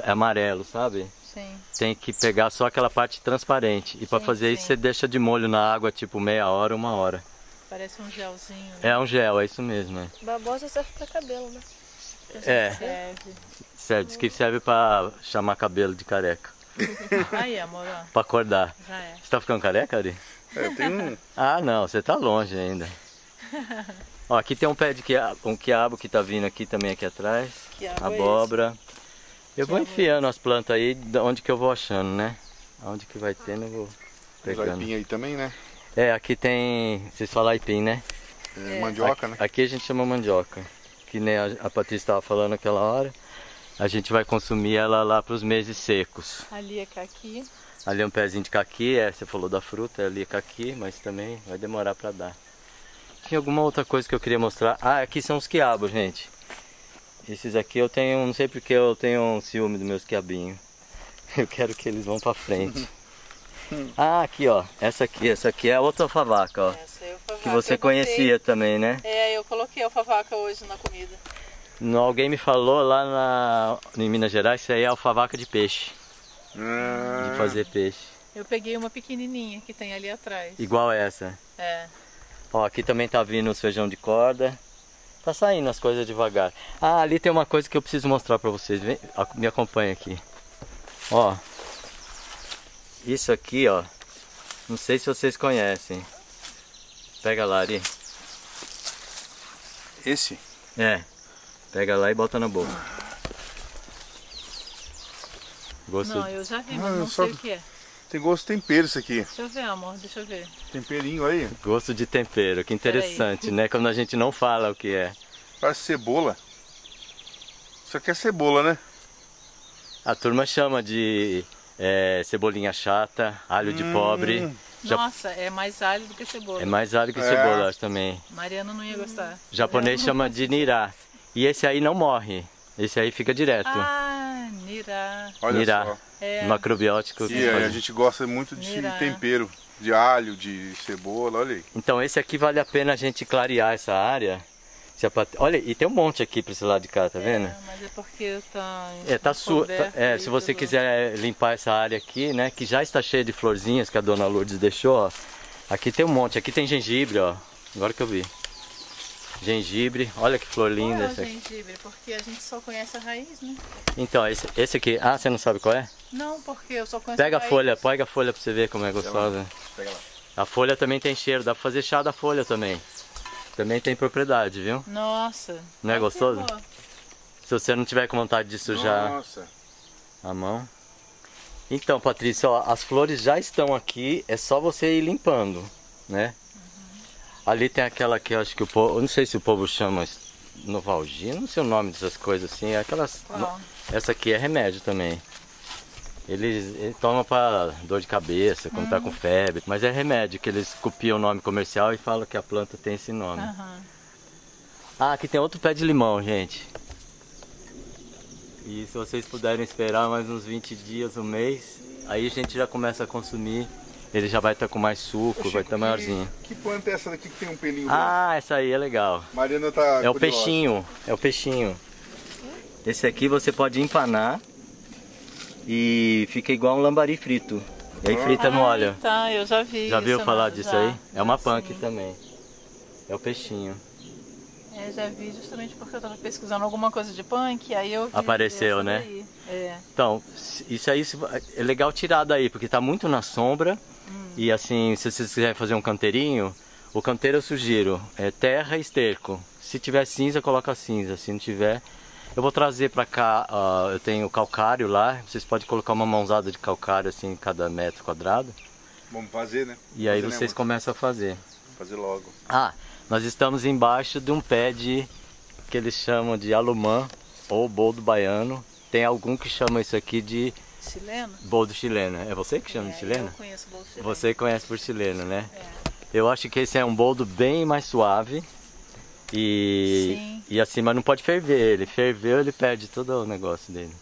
amarelo, sabe? Sim. Tem que pegar só aquela parte transparente. E para fazer sim. isso, você deixa de molho na água, tipo meia hora, uma hora. Parece um gelzinho. Né? É um gel, é isso mesmo. É. Babosa serve para cabelo, né? É. Serve. Serve, diz que serve para chamar cabelo de careca. Aí, amor. Para acordar. Já é. Você tá ficando careca, Ari? Eu tenho um. Ah, não, você tá longe ainda. Ó, aqui tem um pé de quiabo, um quiabo que tá vindo aqui também aqui atrás, quiabo abóbora. É eu vou enfiando as plantas aí, onde que eu vou achando, né? Onde que vai tendo, eu vou pegando. Os aipim aí também, né? É, aqui tem, vocês falam aipim, né? É, mandioca, né? Aqui a gente chama mandioca, que nem a, a Patrícia estava falando aquela hora. A gente vai consumir ela lá para os meses secos. Ali é caqui. Ali é um pezinho de caqui, é, você falou da fruta, ali é caqui, mas também vai demorar para dar. Tinha alguma outra coisa que eu queria mostrar. Ah, aqui são os quiabos, gente. Esses aqui eu tenho, não sei porque eu tenho um ciúme dos meus quiabinhos. Eu quero que eles vão pra frente. Ah, aqui ó, essa aqui, essa aqui é a outra alfavaca, ó. Essa é a alfavaca. Que você conhecia também, né? É, eu coloquei a alfavaca hoje na comida. No, alguém me falou lá na, em Minas Gerais, isso aí é a alfavaca de peixe. Hum. De fazer peixe. Eu peguei uma pequenininha que tem ali atrás. Igual essa? É. Ó, aqui também tá vindo os feijão de corda. Tá saindo as coisas devagar. Ah, ali tem uma coisa que eu preciso mostrar pra vocês. Vem, me acompanha aqui. Ó. Isso aqui, ó. Não sei se vocês conhecem. Pega lá, Ari. Esse? É. Pega lá e bota na boca. Gosto... Não, eu já vi, mas ah, não sei só... o que é. Tem gosto de tempero isso aqui. Deixa eu ver, amor, deixa eu ver. Temperinho aí. Gosto de tempero, que interessante, né? Quando a gente não fala o que é. Parece cebola. Isso aqui é cebola, né? A turma chama de é, cebolinha chata, alho hum. de pobre. Nossa, ja... é mais alho do que cebola. É mais alho que é. cebola, acho também. Mariana não ia gostar. O japonês chama de nirá. E esse aí não morre. Esse aí fica direto. Ah, nirá. Olha nirá. só. É. Macrobiótico. E aí, a gente gosta muito de nirá. tempero, de alho, de cebola, olha aí. Então esse aqui vale a pena a gente clarear essa área. Olha, e tem um monte aqui para esse lado de cá, tá vendo? É, mas é porque tá... É, tá sua, tá, é se você tudo. quiser limpar essa área aqui, né, que já está cheia de florzinhas que a dona Lourdes deixou, ó. Aqui tem um monte, aqui tem gengibre, ó. Agora que eu vi. Gengibre, olha que flor linda. Qual é o gengibre? Porque a gente só conhece a raiz, né? Então, esse, esse aqui... Ah, você não sabe qual é? Não, porque eu só conheço pega a raiz. Folha, pega a folha pra você ver como é gostosa. Pega lá. Pega lá. A folha também tem cheiro, dá pra fazer chá da folha também. Também tem propriedade, viu? Nossa! Não é gostoso? Se você não tiver com vontade de sujar Nossa. a mão. Então, Patrícia, ó, as flores já estão aqui, é só você ir limpando, né? Uhum. Ali tem aquela que eu acho que o povo, eu não sei se o povo chama novalgia, não sei o nome dessas coisas assim, é aquelas... Qual? Essa aqui é remédio também. Eles, eles tomam para dor de cabeça, quando hum. tá com febre, mas é remédio, que eles copiam o nome comercial e falam que a planta tem esse nome. Uhum. Ah, aqui tem outro pé de limão, gente. E se vocês puderem esperar mais uns vinte dias, um mês, aí a gente já começa a consumir, ele já vai estar tá com mais suco, Ô, vai estar tá maiorzinho. Que, que planta é essa daqui que tem um pelinho? Ah, branco? Essa aí é legal. Mariana tá É curiosa. o peixinho, é o peixinho. Esse aqui você pode empanar. E fica igual um lambari frito. E aí frita ah, no óleo. Tá, eu já vi. Já viu falar disso já, aí? É uma panc também. É o peixinho. É, já vi justamente porque eu tava pesquisando alguma coisa de panc, aí eu vi. Apareceu, né? É. Então, isso aí é legal tirar daí, porque tá muito na sombra. Hum. E assim, se vocês quiserem fazer um canteirinho, o canteiro eu sugiro é terra e esterco. Se tiver cinza, coloca cinza. Se não tiver... Eu vou trazer pra cá, uh, eu tenho calcário lá, vocês podem colocar uma mãozada de calcário assim, cada metro quadrado. Vamos fazer, né? E aí fazer vocês começam a fazer. Fazer logo. Ah, nós estamos embaixo de um pé de, que eles chamam de alumã, ou boldo baiano. Tem algum que chama isso aqui de... Chileno? Boldo chileno. É você que chama é, de chileno? Eu conheço boldo chileno. Você conhece por chileno, né? É. Eu acho que esse é um boldo bem mais suave. E, Sim. e assim, mas não pode ferver, ele ferveu, ele perde todo o negócio dele.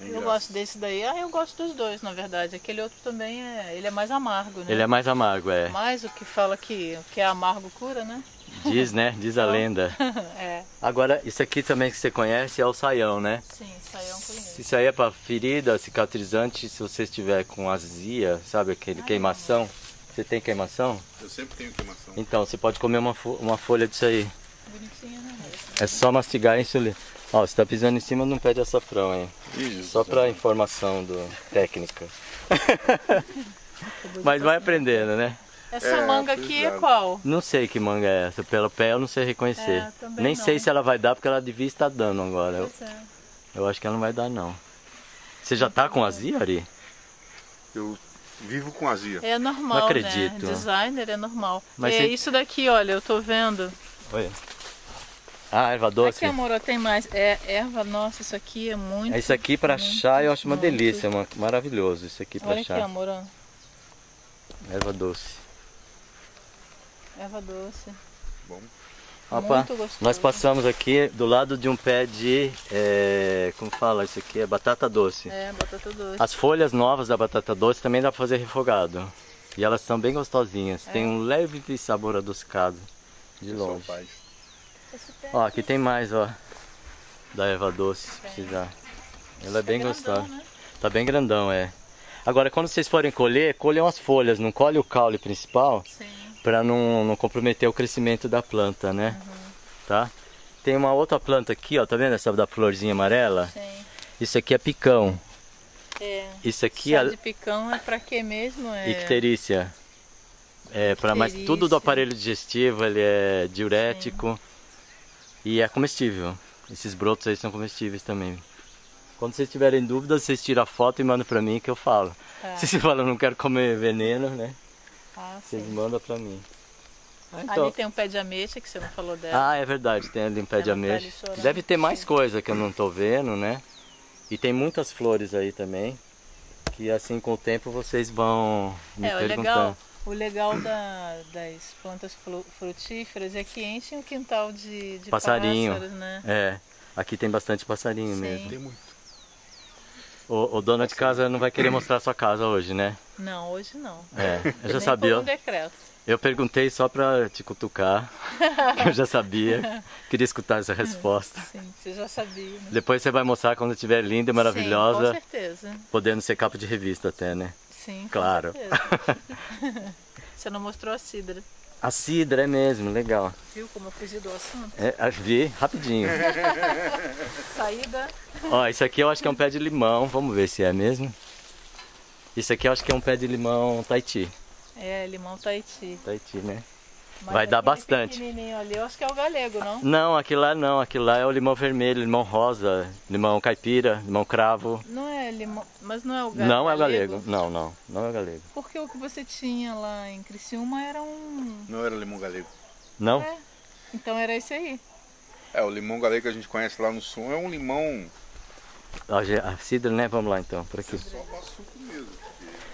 Eu gosto desse daí, ah, eu gosto dos dois, na verdade. Aquele outro também, é, ele é mais amargo, né? Ele é mais amargo, é. Mas o que fala que o que é amargo cura, né? Diz, né? Diz a lenda. É. Agora, isso aqui também que você conhece é o saião, né? Sim, saião conheço. Isso aí é para ferida, cicatrizante, se você estiver com azia, sabe, aquele Ai, queimação. Você tem queimação? Eu sempre tenho queimação. Então, você pode comer uma, fo uma folha disso aí. Bonitinha, né? É só mastigar a insulina. Ó, você tá pisando em cima de um pé de açafrão, hein? Isso, só para informação do... técnica. Mas vai aprendendo, né? Essa é, manga aqui é qual? Não sei que manga é essa. Pelo pé eu não sei reconhecer. É, Nem não. sei se ela vai dar, porque ela devia estar dando agora. Eu, é. eu acho que ela não vai dar, não. Você já tá com azia, Ari? Eu... Vivo com azia. É normal, não acredito. Né? Designer é normal. Mas é você... isso daqui, olha, eu tô vendo. Olha. Ah, erva doce. Aqui, amor, tem mais. É erva, nossa, isso aqui é muito... Isso aqui pra muito, chá eu acho uma muito. delícia, uma... maravilhoso isso aqui pra olha chá. Olha aqui, amor. Erva doce. Erva doce. Bom. Opa, muito gostoso. Nós passamos aqui do lado de um pé de, é, como fala isso aqui, é batata doce. É, batata doce. As folhas novas da batata doce também dá para fazer refogado. E elas são bem gostosinhas, é. tem um leve sabor adocicado de longe. Ó, aqui tem mais, ó, da erva doce, se precisar. Ela é bem gostosa. Tá bem grandão, é. Agora, quando vocês forem colher, colham as folhas, não colhe o caule principal. Sim. Para não, não comprometer o crescimento da planta, né? Uhum. Tá? Tem uma outra planta aqui, ó, tá vendo essa da florzinha amarela? Sim. Isso aqui é picão. É. Isso aqui é... de picão é para quê mesmo? É... Icterícia. É para mais tudo do aparelho digestivo, ele é diurético. Sim. E é comestível. Esses brotos aí são comestíveis também. Quando vocês tiverem dúvidas, vocês tiram a foto e mandam para mim que eu falo. É. Se você fala, eu não quero comer veneno, né? Ah, Vocês sim. mandam pra mim. Ah, então. Ali tem um pé de ameixa que você não falou dela. Ah, é verdade, tem ali um pé de ameixa. Deve ter mais coisa que eu não tô vendo, né? E tem muitas flores aí também. Que assim, com o tempo vocês vão me é, perguntando. É, legal. O legal da, das plantas frutíferas é que enchem o quintal de, de passarinho, pássaros, né? É, aqui tem bastante passarinho. Sim, mesmo. Tem muito. O, o dono de casa não vai querer mostrar a sua casa hoje, né? Não, hoje não. É, eu já nem sabia. Por um decreto. Eu perguntei só para te cutucar, que eu já sabia, queria escutar essa resposta. Sim, você já sabia. Né? Depois você vai mostrar quando estiver linda e maravilhosa. Sim, com certeza. Podendo ser capa de revista até, né? Sim, claro. Você não mostrou a cidra. A cidra, é mesmo, legal. Viu como eu fugi do assunto? É, vi, rapidinho. Saída. Ó, isso aqui eu acho que é um pé de limão, vamos ver se é mesmo. Isso aqui eu acho que é um pé de limão Taiti. É, limão Taiti. Taiti, né? Mas vai dar bastante. Pequenininho ali, eu acho que é o galego, não? Não, aquilo lá não, aquilo lá é o limão vermelho, limão rosa, limão caipira, limão cravo. Não é limão, mas não é o galego? Não é o galego, não, não, não é o galego. Porque o que você tinha lá em Criciúma era um... Não era limão galego. Não? É, então era esse aí. É, o limão galego que a gente conhece lá no sul é um limão... A cidra, né? Vamos lá então, por aqui. Só pra suco mesmo.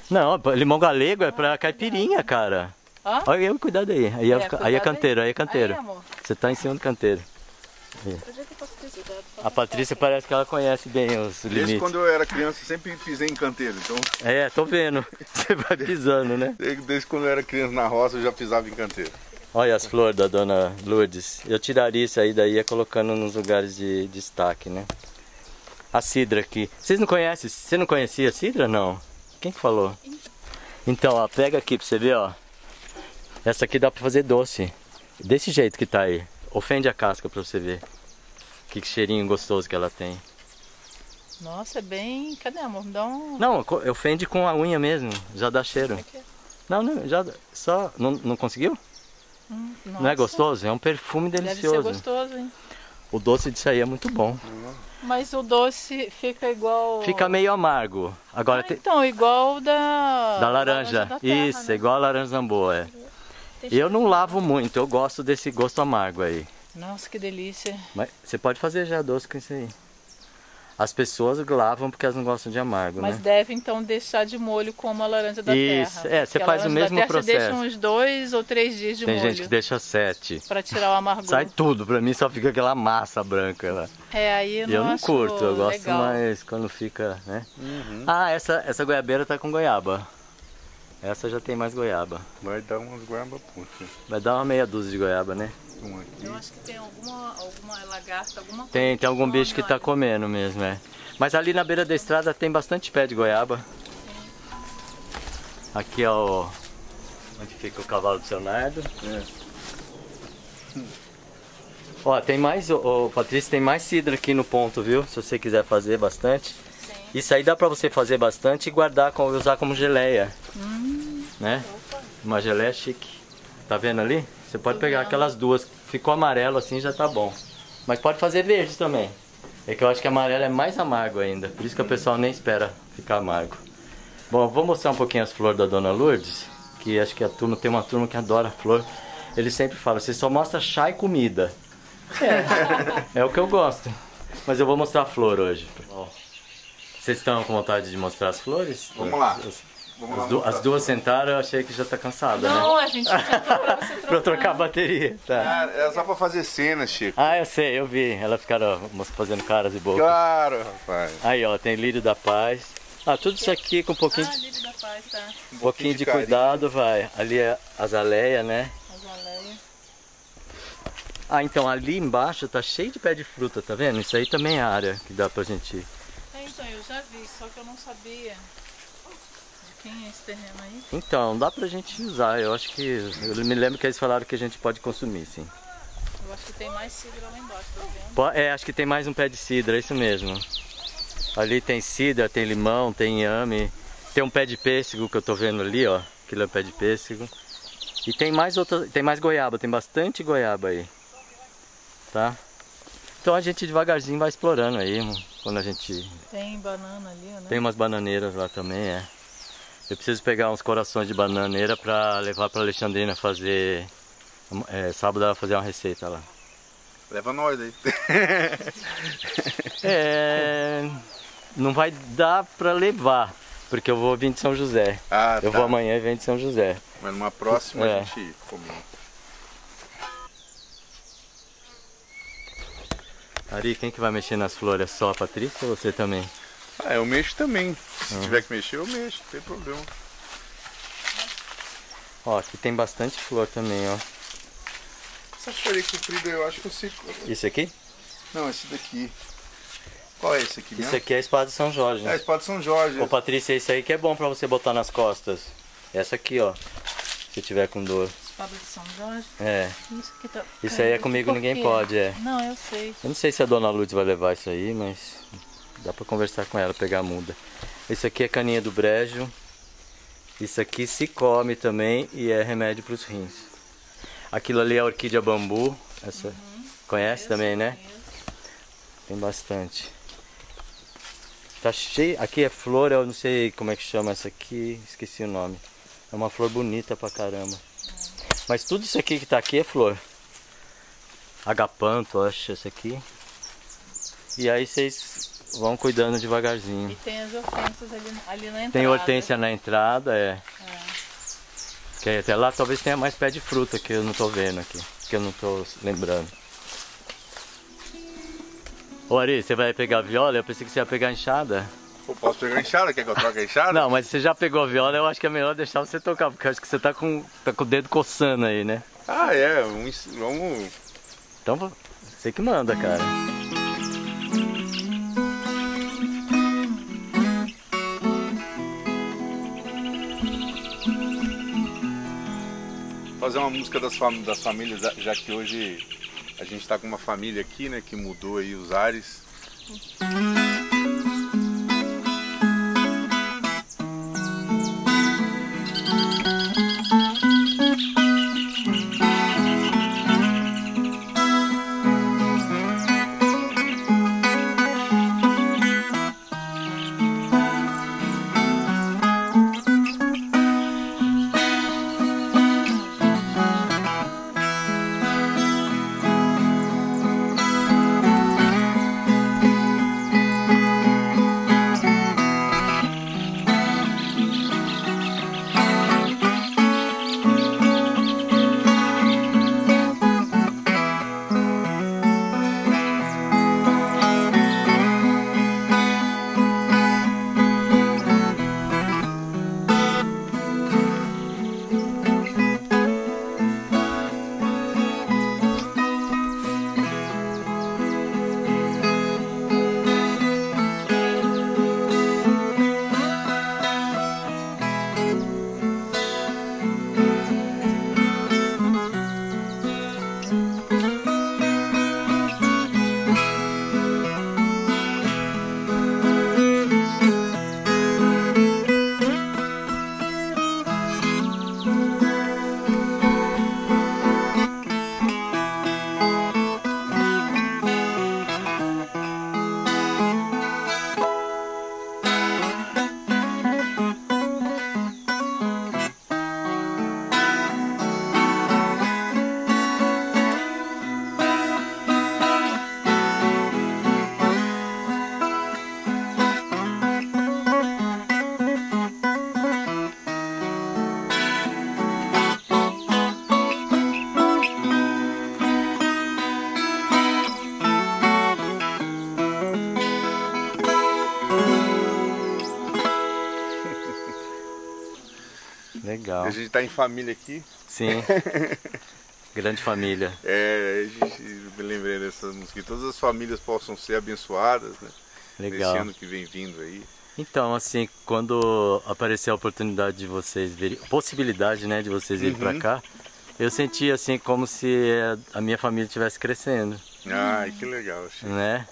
Não, limão galego é pra caipirinha, cara. Hã? Olha eu, cuidado aí. Aí é, é, cuidado aí é canteiro, aí é canteiro. Aí, amor. Você tá em cima do canteiro. Aí. A Patrícia parece que ela conhece bem os limites. Desde quando eu era criança sempre pisei em canteiro, então... É, tô vendo. Você vai pisando, né? Desde, desde quando eu era criança na roça eu já pisava em canteiro. Olha as flores da dona Lourdes. Eu tiraria isso aí daí e colocando nos lugares de destaque, né? A cidra aqui. Vocês não conhecem? Você não conhecia a cidra, não? Quem que falou? Então, ó, pega aqui pra você ver, ó. Essa aqui dá pra fazer doce. Desse jeito que tá aí. Ofende a casca pra você ver. Que cheirinho gostoso que ela tem. Nossa, é bem... Cadê, amor? Me dá um... Não, ofende com a unha mesmo. Já dá cheiro. Não, não, já... Só... Não, não conseguiu? Hum, não é gostoso? É um perfume delicioso. Deve ser gostoso, hein? O doce disso aí é muito bom. Mas o doce fica igual... Fica meio amargo. Agora ah, tem... Então, igual da... Da laranja. Da laranja da terra, isso, né? Igual a laranja zamboa, é. Eu não lavo muito, eu gosto desse gosto amargo aí. Nossa, que delícia. Mas você pode fazer já doce com isso aí. As pessoas lavam porque elas não gostam de amargo, mas né? Mas deve então deixar de molho como a laranja da isso. terra. Isso, é, você faz o mesmo processo. Você deixa uns dois ou três dias de Tem molho. Tem gente que deixa sete. Pra tirar o amargor. Sai tudo, pra mim só fica aquela massa branca lá. É, aí eu não, eu não acho curto, eu gosto legal. Mais quando fica, né? Uhum. Ah, essa, essa goiabeira tá com goiaba. Essa já tem mais goiaba. Vai dar umas goiaba puta. Vai dar uma meia dúzia de goiaba, né? Um aqui. Eu acho que tem alguma, alguma lagarta, alguma coisa. Tem, tem algum bicho que tá comendo mesmo, é. Mas ali na beira da estrada tem bastante pé de goiaba. Sim. Aqui é o... Onde fica o cavalo do seu Nardo. É. Ó, tem mais, ô, ô, Patrícia, tem mais cidra aqui no ponto, viu? Se você quiser fazer bastante. Sim. Isso aí dá pra você fazer bastante e guardar, usar como geleia. Hum, né? Opa. Uma geleia chique. Tá vendo ali? Você pode pegar aquelas duas. Ficou amarelo assim, já tá bom. Mas pode fazer verde também. É que eu acho que amarelo é mais amargo ainda. Por isso que o pessoal nem espera ficar amargo. Bom, eu vou mostrar um pouquinho as flores da dona Lourdes. Que acho que a turma, tem uma turma que adora flor. Eles sempre falam, você só mostra chá e comida. É, é o que eu gosto. Mas eu vou mostrar a flor hoje. Vocês estão com vontade de mostrar as flores? Vamos lá. Vamos as, du lá as duas sentaram, eu achei que já tá cansada, não, né? Não, a gente sentou pra você trocar. Pra trocar a bateria, tá. É, é só pra fazer cenas, Chico. Ah, eu sei, eu vi. Elas ficaram fazendo caras e bocas. Claro, rapaz. Aí, ó, tem lírio da paz. Ah, tudo isso aqui com um pouquinho... Ah, lírio da paz, tá. Um pouquinho, um pouquinho de, de cuidado, vai. Ali é azaleia, né? Azaleia. Ah, então ali embaixo tá cheio de pé de fruta, tá vendo? Isso aí também é área que dá pra gente ir. É, então, eu já vi, só que eu não sabia... Esse terreno aí? Então, dá pra gente usar, eu acho que... Eu me lembro que eles falaram que a gente pode consumir, sim. Eu acho que tem mais cidra lá embaixo, tá vendo? É, acho que tem mais um pé de cidra, é isso mesmo. Ali tem cidra, tem limão, tem inhame. Tem um pé de pêssego que eu tô vendo ali, ó. Aquilo é um pé de pêssego. E tem mais outra, tem mais goiaba, tem bastante goiaba aí. Tá? Então a gente devagarzinho vai explorando aí, quando a gente... Tem banana ali, né? Tem umas bananeiras lá também, é. Eu preciso pegar uns corações de bananeira pra levar pra Alexandrina fazer... É, sábado ela fazer uma receita lá. Leva nós aí. É... Não vai dar pra levar. porque eu vou vir de São José. Ah, eu tá. vou amanhã e venho de São José. Mas numa próxima é. a gente comenta. Ari, quem que vai mexer nas flores? Só a Patrícia ou você também? Ah, eu mexo também. Se uhum. tiver que mexer, eu mexo, não tem problema. Ó, aqui tem bastante flor também, ó. Essa folha comprida eu acho que eu sei... Isso aqui? Não, esse daqui. Qual é esse aqui mesmo? Isso aqui é a espada de São Jorge. Né? É a espada de São Jorge. Ô Patrícia, isso aí que é bom pra você botar nas costas. Essa aqui, ó. Se tiver com dor. Espada de São Jorge? É. Isso, aqui tá... isso aí é comigo, ninguém pode, é. Não, eu sei. Eu não sei se a dona Lourdes vai levar isso aí, mas... Dá pra conversar com ela, pegar a muda. Isso aqui é caninha do brejo. Isso aqui se come também e é remédio pros rins. Aquilo ali é a orquídea bambu. Essa... Uhum. Conhece Deus também, Deus. né? Tem bastante. Tá cheio. Aqui é flor, eu não sei como é que chama essa aqui. Esqueci o nome. É uma flor bonita pra caramba. Mas tudo isso aqui que tá aqui é flor. Agapanto, acho, essa aqui. E aí vocês vão cuidando devagarzinho. E tem as hortênsias ali, ali na entrada. Tem hortênsia na entrada, é. é. Que aí até lá talvez tenha mais pé de fruta que eu não tô vendo aqui. Que eu não tô lembrando. Ô Ari, você vai pegar a viola? Eu pensei que você ia pegar a enxada. Eu posso pegar a enxada? Quer que eu troque a enxada? Não, mas você já pegou a viola, eu acho que é melhor deixar você tocar, porque eu acho que você tá com, tá com o dedo coçando aí, né? Ah, é. Vamos... vamos... Então, você que manda, cara. Fazer uma música das, fam das famílias, já que hoje a gente está com uma família aqui, né, que mudou aí os ares. Legal. A gente tá em família aqui. Sim. Grande família. É, a gente, me lembrei dessa música. Todas as famílias possam ser abençoadas, né? Legal. Nesse ano que vem vindo aí. Então, assim, quando aparecer a oportunidade de vocês virem, possibilidade, né, de vocês virem uhum. para cá, eu senti assim como se a minha família estivesse crescendo. Ai, que legal. Chico. Né?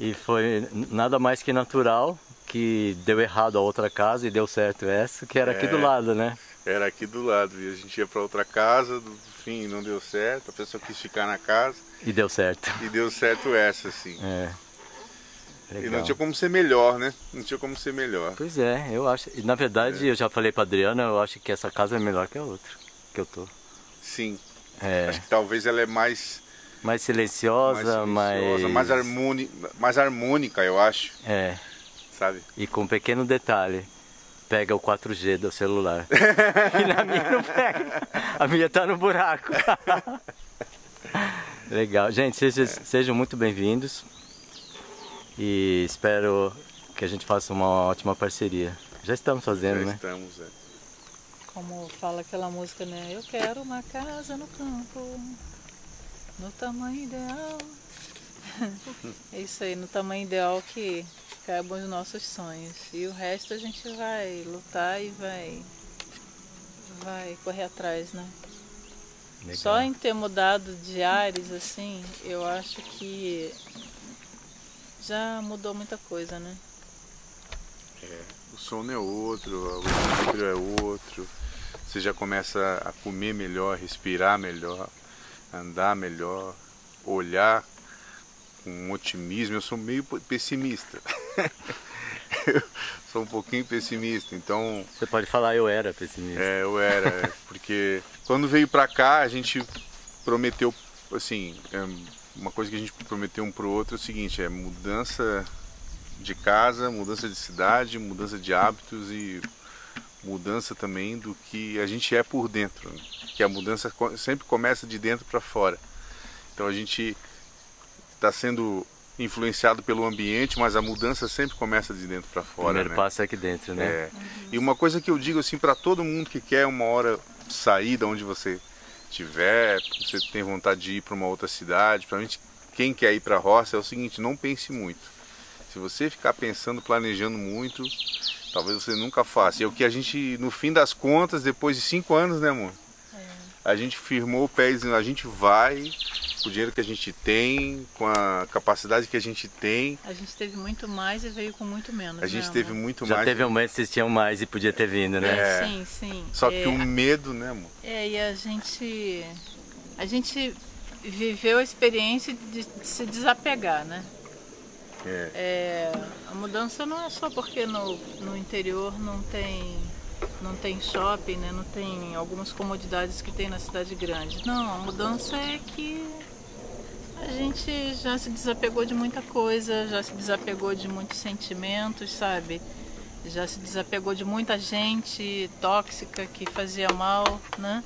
E foi nada mais que natural. Que deu errado a outra casa e deu certo essa, que era é, aqui do lado, né? Era aqui do lado, e a gente ia para outra casa, do fim não deu certo, a pessoa quis ficar na casa. E deu certo. E deu certo essa, assim. É. Legal. E não tinha como ser melhor, né? Não tinha como ser melhor. Pois é, eu acho. E na verdade, é. eu já falei para Adriana, eu acho que essa casa é melhor que a outra, que eu tô. Sim. É. Acho que talvez ela é mais... Mais silenciosa, mais... Silenciosa, mais... Mais, harmoni... mais harmônica, eu acho. É. Sabe? E com um pequeno detalhe, pega o quatro G do celular. E na minha não pega. A minha tá no buraco. Legal. Gente, sejam, sejam muito bem-vindos. E espero que a gente faça uma ótima parceria. Já estamos fazendo, Já né? Já estamos, é. Como fala aquela música, né? Eu quero uma casa no campo, no tamanho ideal. É isso aí, no tamanho ideal que cabam os nossos sonhos. E o resto a gente vai lutar e vai, vai correr atrás, né? Legal. Só em ter mudado de ares, assim, eu acho que já mudou muita coisa, né? É, o sono é outro, o equilíbrio é outro. Você já começa a comer melhor, respirar melhor, andar melhor, olhar com otimismo. Eu sou meio pessimista. Eu sou um pouquinho pessimista, então... Você pode falar, eu era pessimista. É, eu era, porque quando veio pra cá, a gente prometeu, assim, uma coisa que a gente prometeu um pro outro é o seguinte, é mudança de casa, mudança de cidade, mudança de hábitos e mudança também do que a gente é por dentro, né? Que a mudança sempre começa de dentro para fora. Então a gente está sendo influenciado pelo ambiente, mas a mudança sempre começa de dentro para fora. O primeiro né? passo é aqui dentro, né? É. Uhum. E uma coisa que eu digo assim para todo mundo que quer uma hora sair de onde você estiver, você tem vontade de ir para uma outra cidade, para quem quer ir para a roça, é o seguinte, não pense muito. Se você ficar pensando, planejando muito, talvez você nunca faça. E é o que a gente, no fim das contas, depois de cinco anos, né, amor? É. A gente firmou o pé dizendo, a gente vai, com o dinheiro que a gente tem, com a capacidade que a gente tem. A gente teve muito mais e veio com muito menos, A gente né, teve amor? muito Já mais. Já teve um mês que vocês tinham mais e podia ter vindo, né? É. Sim, sim. Só é. que o medo, né, amor? É, e a gente... A gente viveu a experiência de se desapegar, né? É. É, a mudança não é só porque no, no interior não tem, não tem shopping, né? Não tem algumas comodidades que tem na cidade grande. Não, a mudança é que a gente já se desapegou de muita coisa, já se desapegou de muitos sentimentos, sabe? Já se desapegou de muita gente tóxica que fazia mal, né?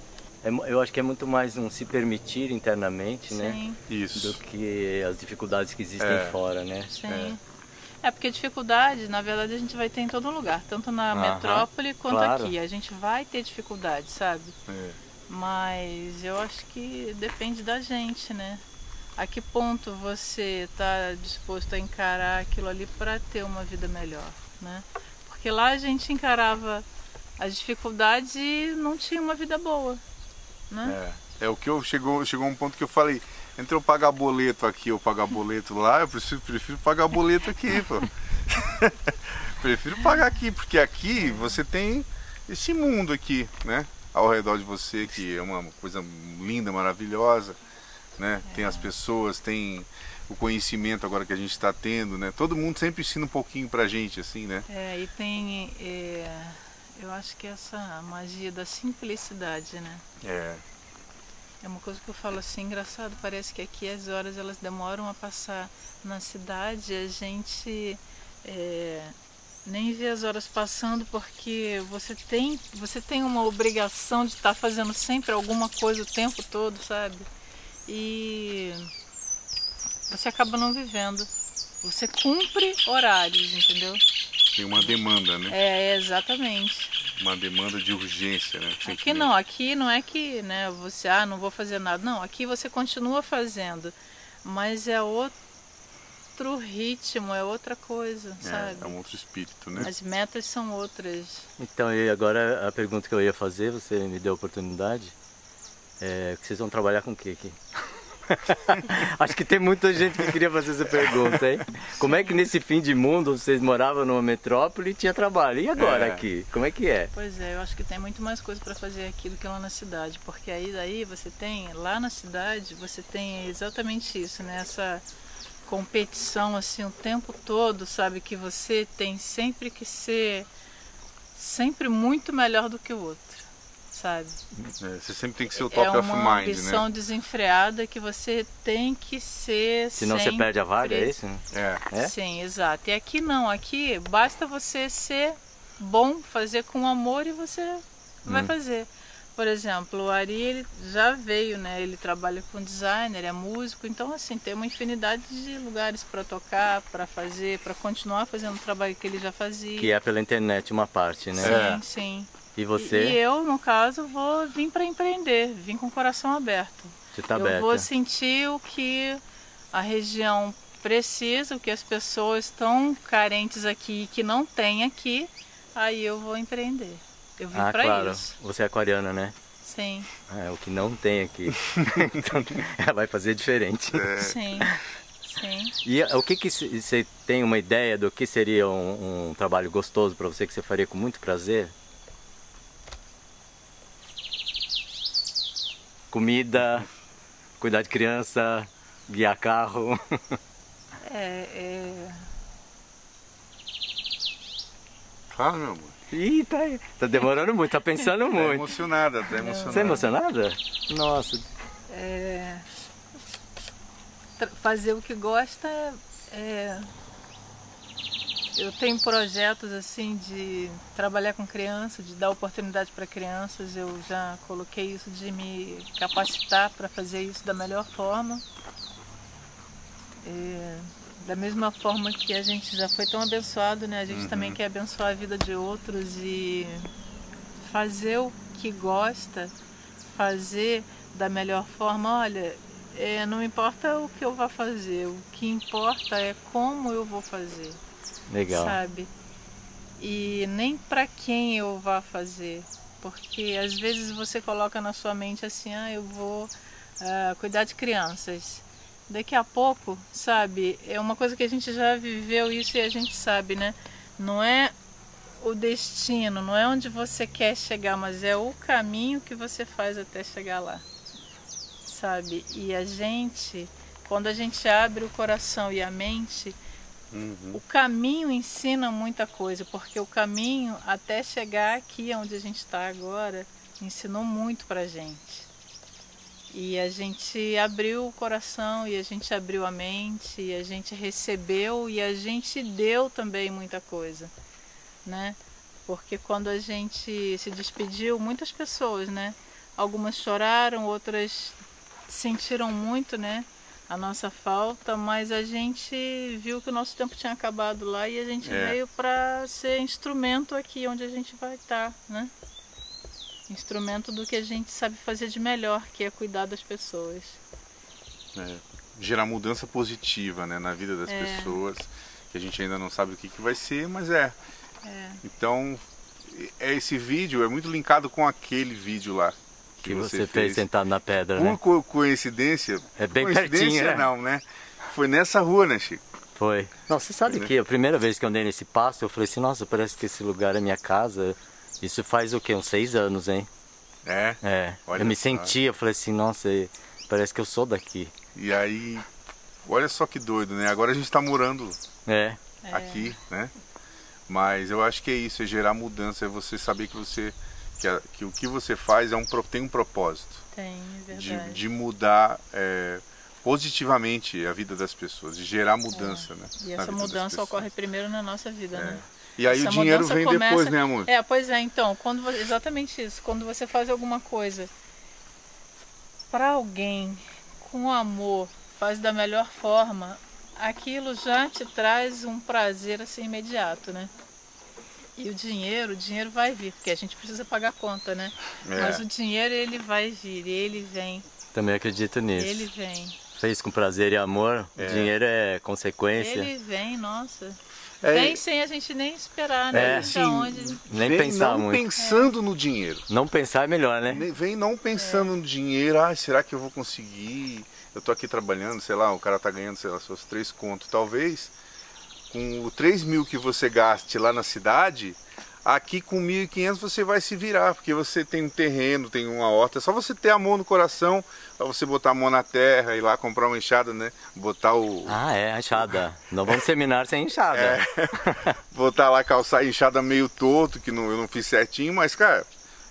Eu acho que é muito mais um se permitir internamente, Sim. né? Isso. Do que as dificuldades que existem é. fora, né? Sim. É. é porque dificuldade, na verdade, a gente vai ter em todo lugar, tanto na uh-huh. metrópole quanto claro. aqui. A gente vai ter dificuldade, sabe? É. Mas eu acho que depende da gente, né? A que ponto você está disposto a encarar aquilo ali para ter uma vida melhor, né? Porque lá a gente encarava as dificuldades e não tinha uma vida boa. Né? É, é o que eu chegou, chegou um ponto que eu falei, entre eu pagar boleto aqui ou pagar boleto lá, eu prefiro, prefiro pagar boleto aqui, pô. Prefiro pagar aqui, porque aqui você tem esse mundo aqui, né? Ao redor de você, que é uma coisa linda, maravilhosa, né? É. Tem as pessoas, tem o conhecimento agora que a gente está tendo, né? Todo mundo sempre ensina um pouquinho pra gente, assim, né? É, e tem... É... Eu acho que essa magia da simplicidade, né? É. É uma coisa que eu falo assim, engraçado, parece que aqui as horas elas demoram a passar. Na cidade a gente é, nem vê as horas passando porque você tem, você tem uma obrigação de estar fazendo sempre alguma coisa o tempo todo, sabe? E você acaba não vivendo. Você cumpre horários, entendeu? Tem uma demanda, né? É, exatamente. Uma demanda de urgência, né? Aqui não, aqui não é que né, você, ah, não vou fazer nada. Não, aqui você continua fazendo, mas é outro ritmo, é outra coisa, é, sabe? É um outro espírito, né? As metas são outras. Então, e agora a pergunta que eu ia fazer, você me deu a oportunidade, é que vocês vão trabalhar com o que aqui? Acho que tem muita gente que queria fazer essa pergunta, hein? Como é que nesse fim de mundo vocês moravam numa metrópole e tinha trabalho? E agora é. aqui? Como é que é? Pois é, eu acho que tem muito mais coisa para fazer aqui do que lá na cidade, porque aí daí você tem, lá na cidade, você tem exatamente isso, né? Essa competição assim o tempo todo, sabe? Que você tem sempre que ser sempre muito melhor do que o outro. Sabe? É, você sempre tem que ser o top of mind, né? É uma ambição desenfreada que você tem que ser sempre... Senão você perde a vaga, é isso? É. É? Sim, exato. E aqui não, aqui basta você ser bom, fazer com amor e você hum. vai fazer. Por exemplo, o Ari, ele já veio, né? Ele trabalha com designer, é músico, então assim, tem uma infinidade de lugares para tocar, para fazer, para continuar fazendo o trabalho que ele já fazia. Que é pela internet uma parte, né? Sim, é. sim. E você? E, e eu, no caso, vou vir para empreender, vim com o coração aberto. Você tá aberta. Eu vou sentir o que a região precisa, o que as pessoas estão carentes aqui e que não tem aqui, aí eu vou empreender. Eu vim ah, pra claro. Isso. Você é aquariana, né? Sim. É, o que não tem aqui. Então, ela vai fazer diferente. Sim, sim. E o que que você tem uma ideia do que seria um, um trabalho gostoso para você, que você faria com muito prazer? Comida, cuidar de criança, guiar carro. É, é... Claro, meu amor. Ih, tá, tá demorando muito, tá pensando muito. Tá emocionada, tá emocionada. Você é emocionada? Nossa. É, fazer o que gosta é, é... Eu tenho projetos assim de trabalhar com crianças, de dar oportunidade para crianças. Eu já coloquei isso de me capacitar para fazer isso da melhor forma. É... Da mesma forma que a gente já foi tão abençoado, né? A gente uhum. também quer abençoar a vida de outros e fazer o que gosta, fazer da melhor forma. Olha, é, não importa o que eu vá fazer, o que importa é como eu vou fazer. Legal. Sabe? E nem para quem eu vá fazer, porque às vezes você coloca na sua mente assim, ah, eu vou uh, cuidar de crianças. Daqui a pouco, sabe, é uma coisa que a gente já viveu isso e a gente sabe, né? Não é o destino, não é onde você quer chegar, mas é o caminho que você faz até chegar lá, sabe? E a gente, quando a gente abre o coração e a mente, uhum. o caminho ensina muita coisa, porque o caminho até chegar aqui onde a gente está agora ensinou muito pra gente. E a gente abriu o coração, e a gente abriu a mente, e a gente recebeu, e a gente deu também muita coisa, né? Porque quando a gente se despediu, muitas pessoas, né? Algumas choraram, outras sentiram muito, né? A nossa falta, mas a gente viu que o nosso tempo tinha acabado lá e a gente é. veio para ser instrumento aqui, onde a gente vai estar, né? Instrumento do que a gente sabe fazer de melhor, que é cuidar das pessoas. É, gerar mudança positiva, né, na vida das é. pessoas, que a gente ainda não sabe o que, que vai ser, mas é. é. Então, é, esse vídeo é muito linkado com aquele vídeo lá. Que, que você, você fez sentado na pedra, né? Por coincidência... É bem coincidência, pertinho, né? Não, né? Foi nessa rua, né, Chico? Foi. Não, você sabe Foi, que né? a primeira vez que eu andei nesse pasto, eu falei assim, nossa, parece que esse lugar é minha casa... Isso faz o quê? Uns seis anos, hein? É? É. Olha, eu me senti, eu falei assim, nossa, parece que eu sou daqui. E aí, olha só que doido, né? Agora a gente tá morando é. aqui, é. né? Mas eu acho que é isso, é gerar mudança, é você saber que você... Que, a, que o que você faz é um, tem um propósito. Tem, verdade. De, de mudar é, positivamente a vida das pessoas, de gerar mudança, é. né? E essa mudança ocorre primeiro na nossa vida, é. né? E aí Essa o dinheiro vem começa... depois, né, amor? É, pois é, então, quando você... exatamente isso. Quando você faz alguma coisa para alguém, com amor, faz da melhor forma, aquilo já te traz um prazer assim imediato, né? E o dinheiro, o dinheiro vai vir, porque a gente precisa pagar a conta, né? É. Mas o dinheiro, ele vai vir, ele vem. Também acredito nisso. Ele vem. Fez com prazer e amor, é. o dinheiro é consequência. Ele vem, nossa... Vem é, sem a gente nem esperar, né? É, sim, onde... Nem vem pensar não muito. Pensando é. no dinheiro. Não pensar é melhor, né? Vem não pensando é. no dinheiro. Ah, será que eu vou conseguir? Eu tô aqui trabalhando, sei lá, o cara tá ganhando, sei lá, seus três contos. Talvez com o três mil que você gaste lá na cidade, aqui com mil e quinhentos você vai se virar, porque você tem um terreno, tem uma horta. É só você ter a mão no coração, pra você botar a mão na terra, ir lá comprar uma enxada, né? Botar o... Ah, é, a enxada. Não vamos seminar sem enxada. É. Botar lá, calçar a enxada meio torto, que não, eu não fiz certinho, mas, cara,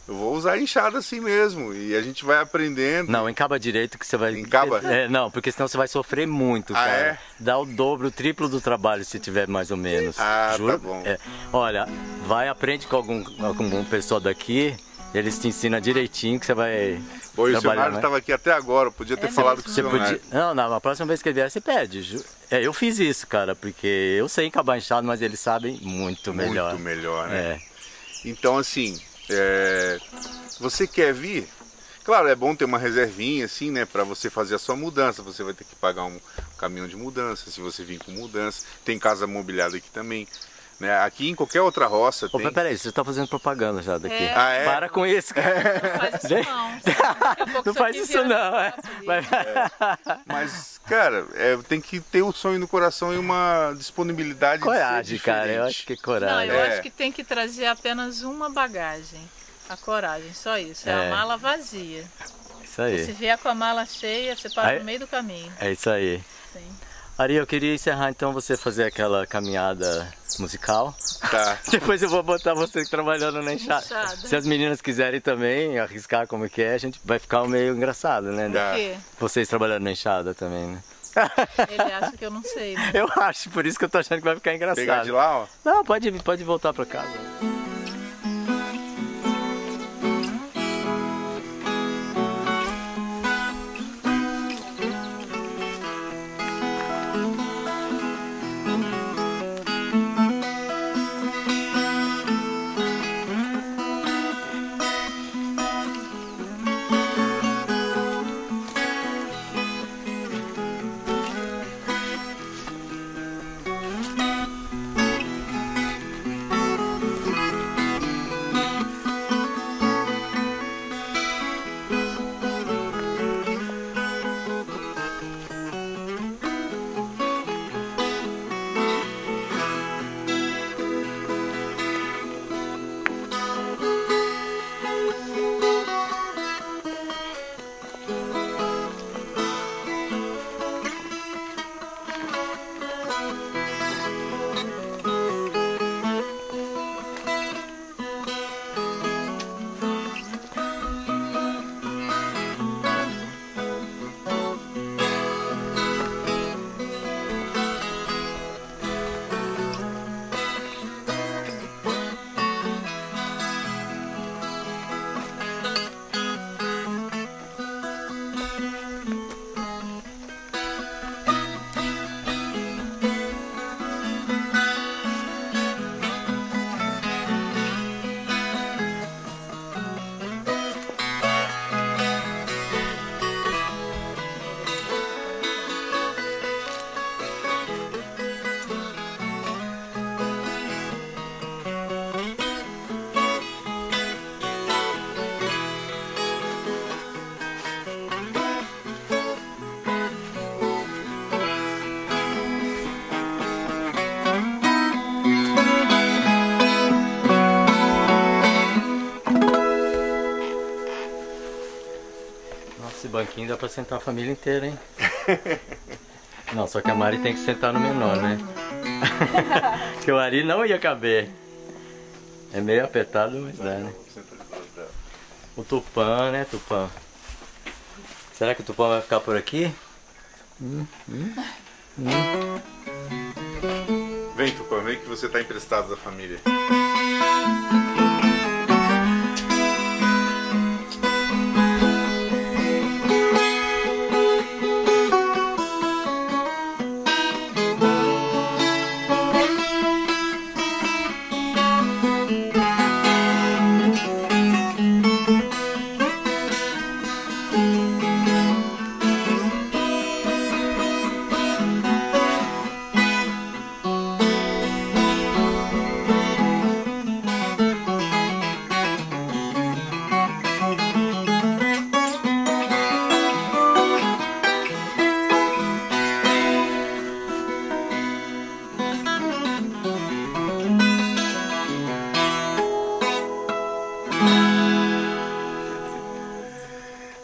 eu vou usar a enxada assim mesmo. E a gente vai aprendendo. Não, encaba direito que você vai... Encaba? É, não, porque senão você vai sofrer muito, ah, cara. É? Dá o dobro, o triplo do trabalho se tiver mais ou menos. Ah, juro? Tá bom. É. Olha, vai, aprende com algum, com algum pessoal daqui. Eles te ensinam direitinho que você vai... Pô, o Silmário estava aqui até agora, podia ter é, falado com o Silmário. Não, não, a próxima vez que ele vier, você pede. É, eu fiz isso, cara, porque eu sei encabar enxado, mas eles sabem muito melhor. Muito melhor, né? É. Então, assim, é... você quer vir? Claro, é bom ter uma reservinha, assim, né, para você fazer a sua mudança. Você vai ter que pagar um caminhão de mudança, se você vir com mudança. Tem casa mobiliada aqui também. Né? Aqui em qualquer outra roça. Opa, tem... Peraí, você está fazendo propaganda já daqui. É. Ah, é? Para com isso, cara. Não faz isso não. É. É. Mas, cara, é, tem que ter o um sonho no coração e uma disponibilidade. Coragem, de cara. Eu acho que é coragem. Não, eu é. acho que tem que trazer apenas uma bagagem. A coragem, só isso. É, é. a mala vazia. Isso aí. Se vier com a mala cheia, você para aí... no meio do caminho. É isso aí. Sim. Ari, eu queria encerrar então você fazer aquela caminhada musical. Tá. Depois eu vou botar você trabalhando na enxada. Se as meninas quiserem também arriscar como que é, a gente vai ficar meio engraçado, né? Por quê? Vocês trabalhando na enxada também, né? Ele acha que eu não sei, né? Eu acho, por isso que eu tô achando que vai ficar engraçado. Pegar de lá, ó? Não, pode, pode voltar pra casa. Banquinho dá pra sentar a família inteira, hein? Não, só que a Mari tem que sentar no menor, né? Que o Ari não ia caber. É meio apertado, mas dá, né? O Tupã, né, Tupã? Será que o Tupã vai ficar por aqui? Hum, hum, hum. Vem, Tupã, vem que você tá emprestado da família.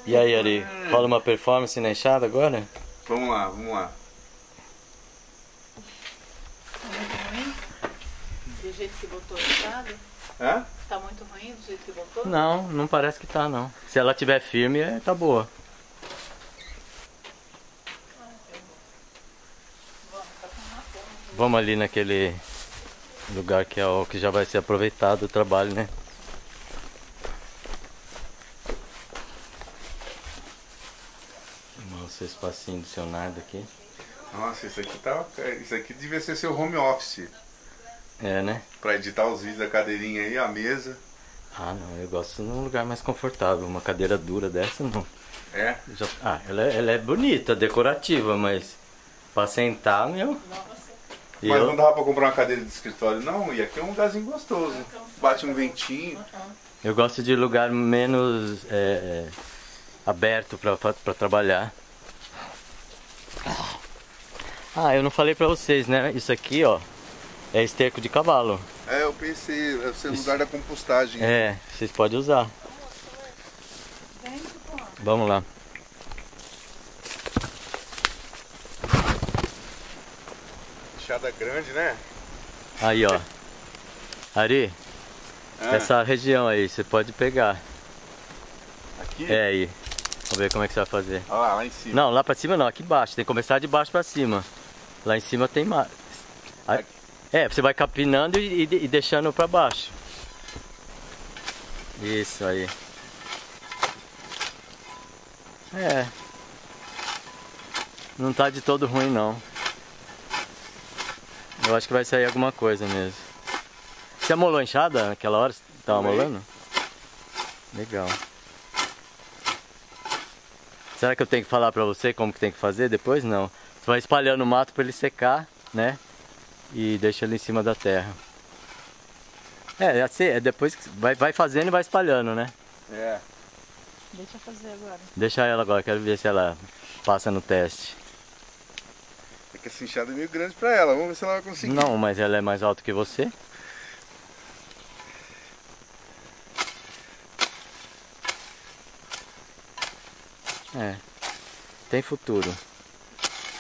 E aí, Ari, rola uma performance na enxada agora? Vamos lá, vamos lá. Do jeito que botou a enxada? Hã? Tá muito ruim do jeito que voltou? Não, não parece que tá não. Se ela tiver firme, é, tá boa. Vamos ali naquele lugar que é o que já vai ser aproveitado o trabalho, né? Nossa, espacinho do seu Nardo aqui. Nossa, isso aqui tá. Isso aqui devia ser seu home office. É, né? Pra editar os vídeos da cadeirinha aí, a mesa. Ah, não, eu gosto num lugar mais confortável. Uma cadeira dura dessa, não. É? Já, ah, ela, ela é bonita, decorativa, mas pra sentar, meu. Mas eu... não dava pra comprar uma cadeira de escritório, não? E aqui é um lugarzinho gostoso. Bate um ventinho. Eu gosto de lugar menos é, é, aberto pra, pra, pra trabalhar. Ah, eu não falei pra vocês, né? Isso aqui, ó, é esterco de cavalo. É, eu pensei, deve ser lugar da compostagem. É, vocês podem usar. Vamos lá. Grande, né? Aí, ó. Ari, ah. Essa região aí, você pode pegar. Aqui? É aí. Vamos ver como é que você vai fazer. Olha lá, lá em cima. Não, lá pra cima não, aqui embaixo. Tem que começar de baixo pra cima. Lá em cima tem mais. É, você vai capinando e, e, e deixando pra baixo. Isso aí. É. Não tá de todo ruim, não. Eu acho que vai sair alguma coisa mesmo. Você amolou a enxada naquela hora? Você estava amolando? Legal. Será que eu tenho que falar pra você como que tem que fazer? Depois não. Você vai espalhando o mato pra ele secar, né? E deixa ele em cima da terra. É, assim, é depois que vai, vai fazendo e vai espalhando, né? É. Deixa eu fazer agora. Deixa ela agora, quero ver se ela passa no teste. É que essa enxada é meio grande pra ela, vamos ver se ela vai conseguir. Não, mas ela é mais alta que você. É, tem futuro.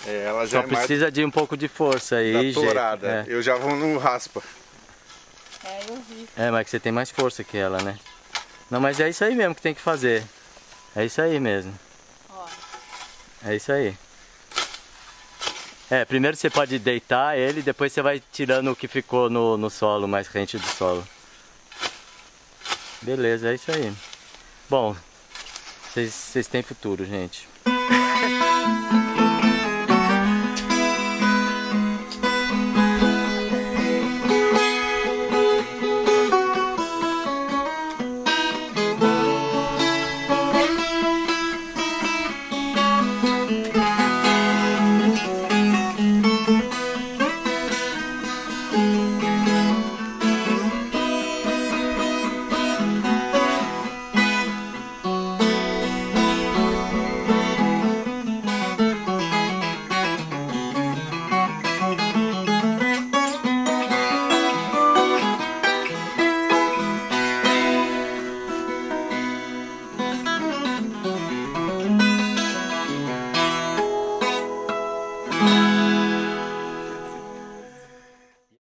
É, ela já Só é precisa mais... de um pouco de força aí. Da tourada, é. Eu já vou no raspa. É, eu vi. É, mas que você tem mais força que ela, né? Não, mas é isso aí mesmo que tem que fazer. É isso aí mesmo. Ó. É isso aí. É, primeiro você pode deitar ele, depois você vai tirando o que ficou no, no solo, mais rente do solo. Beleza, é isso aí. Bom, vocês têm futuro, gente.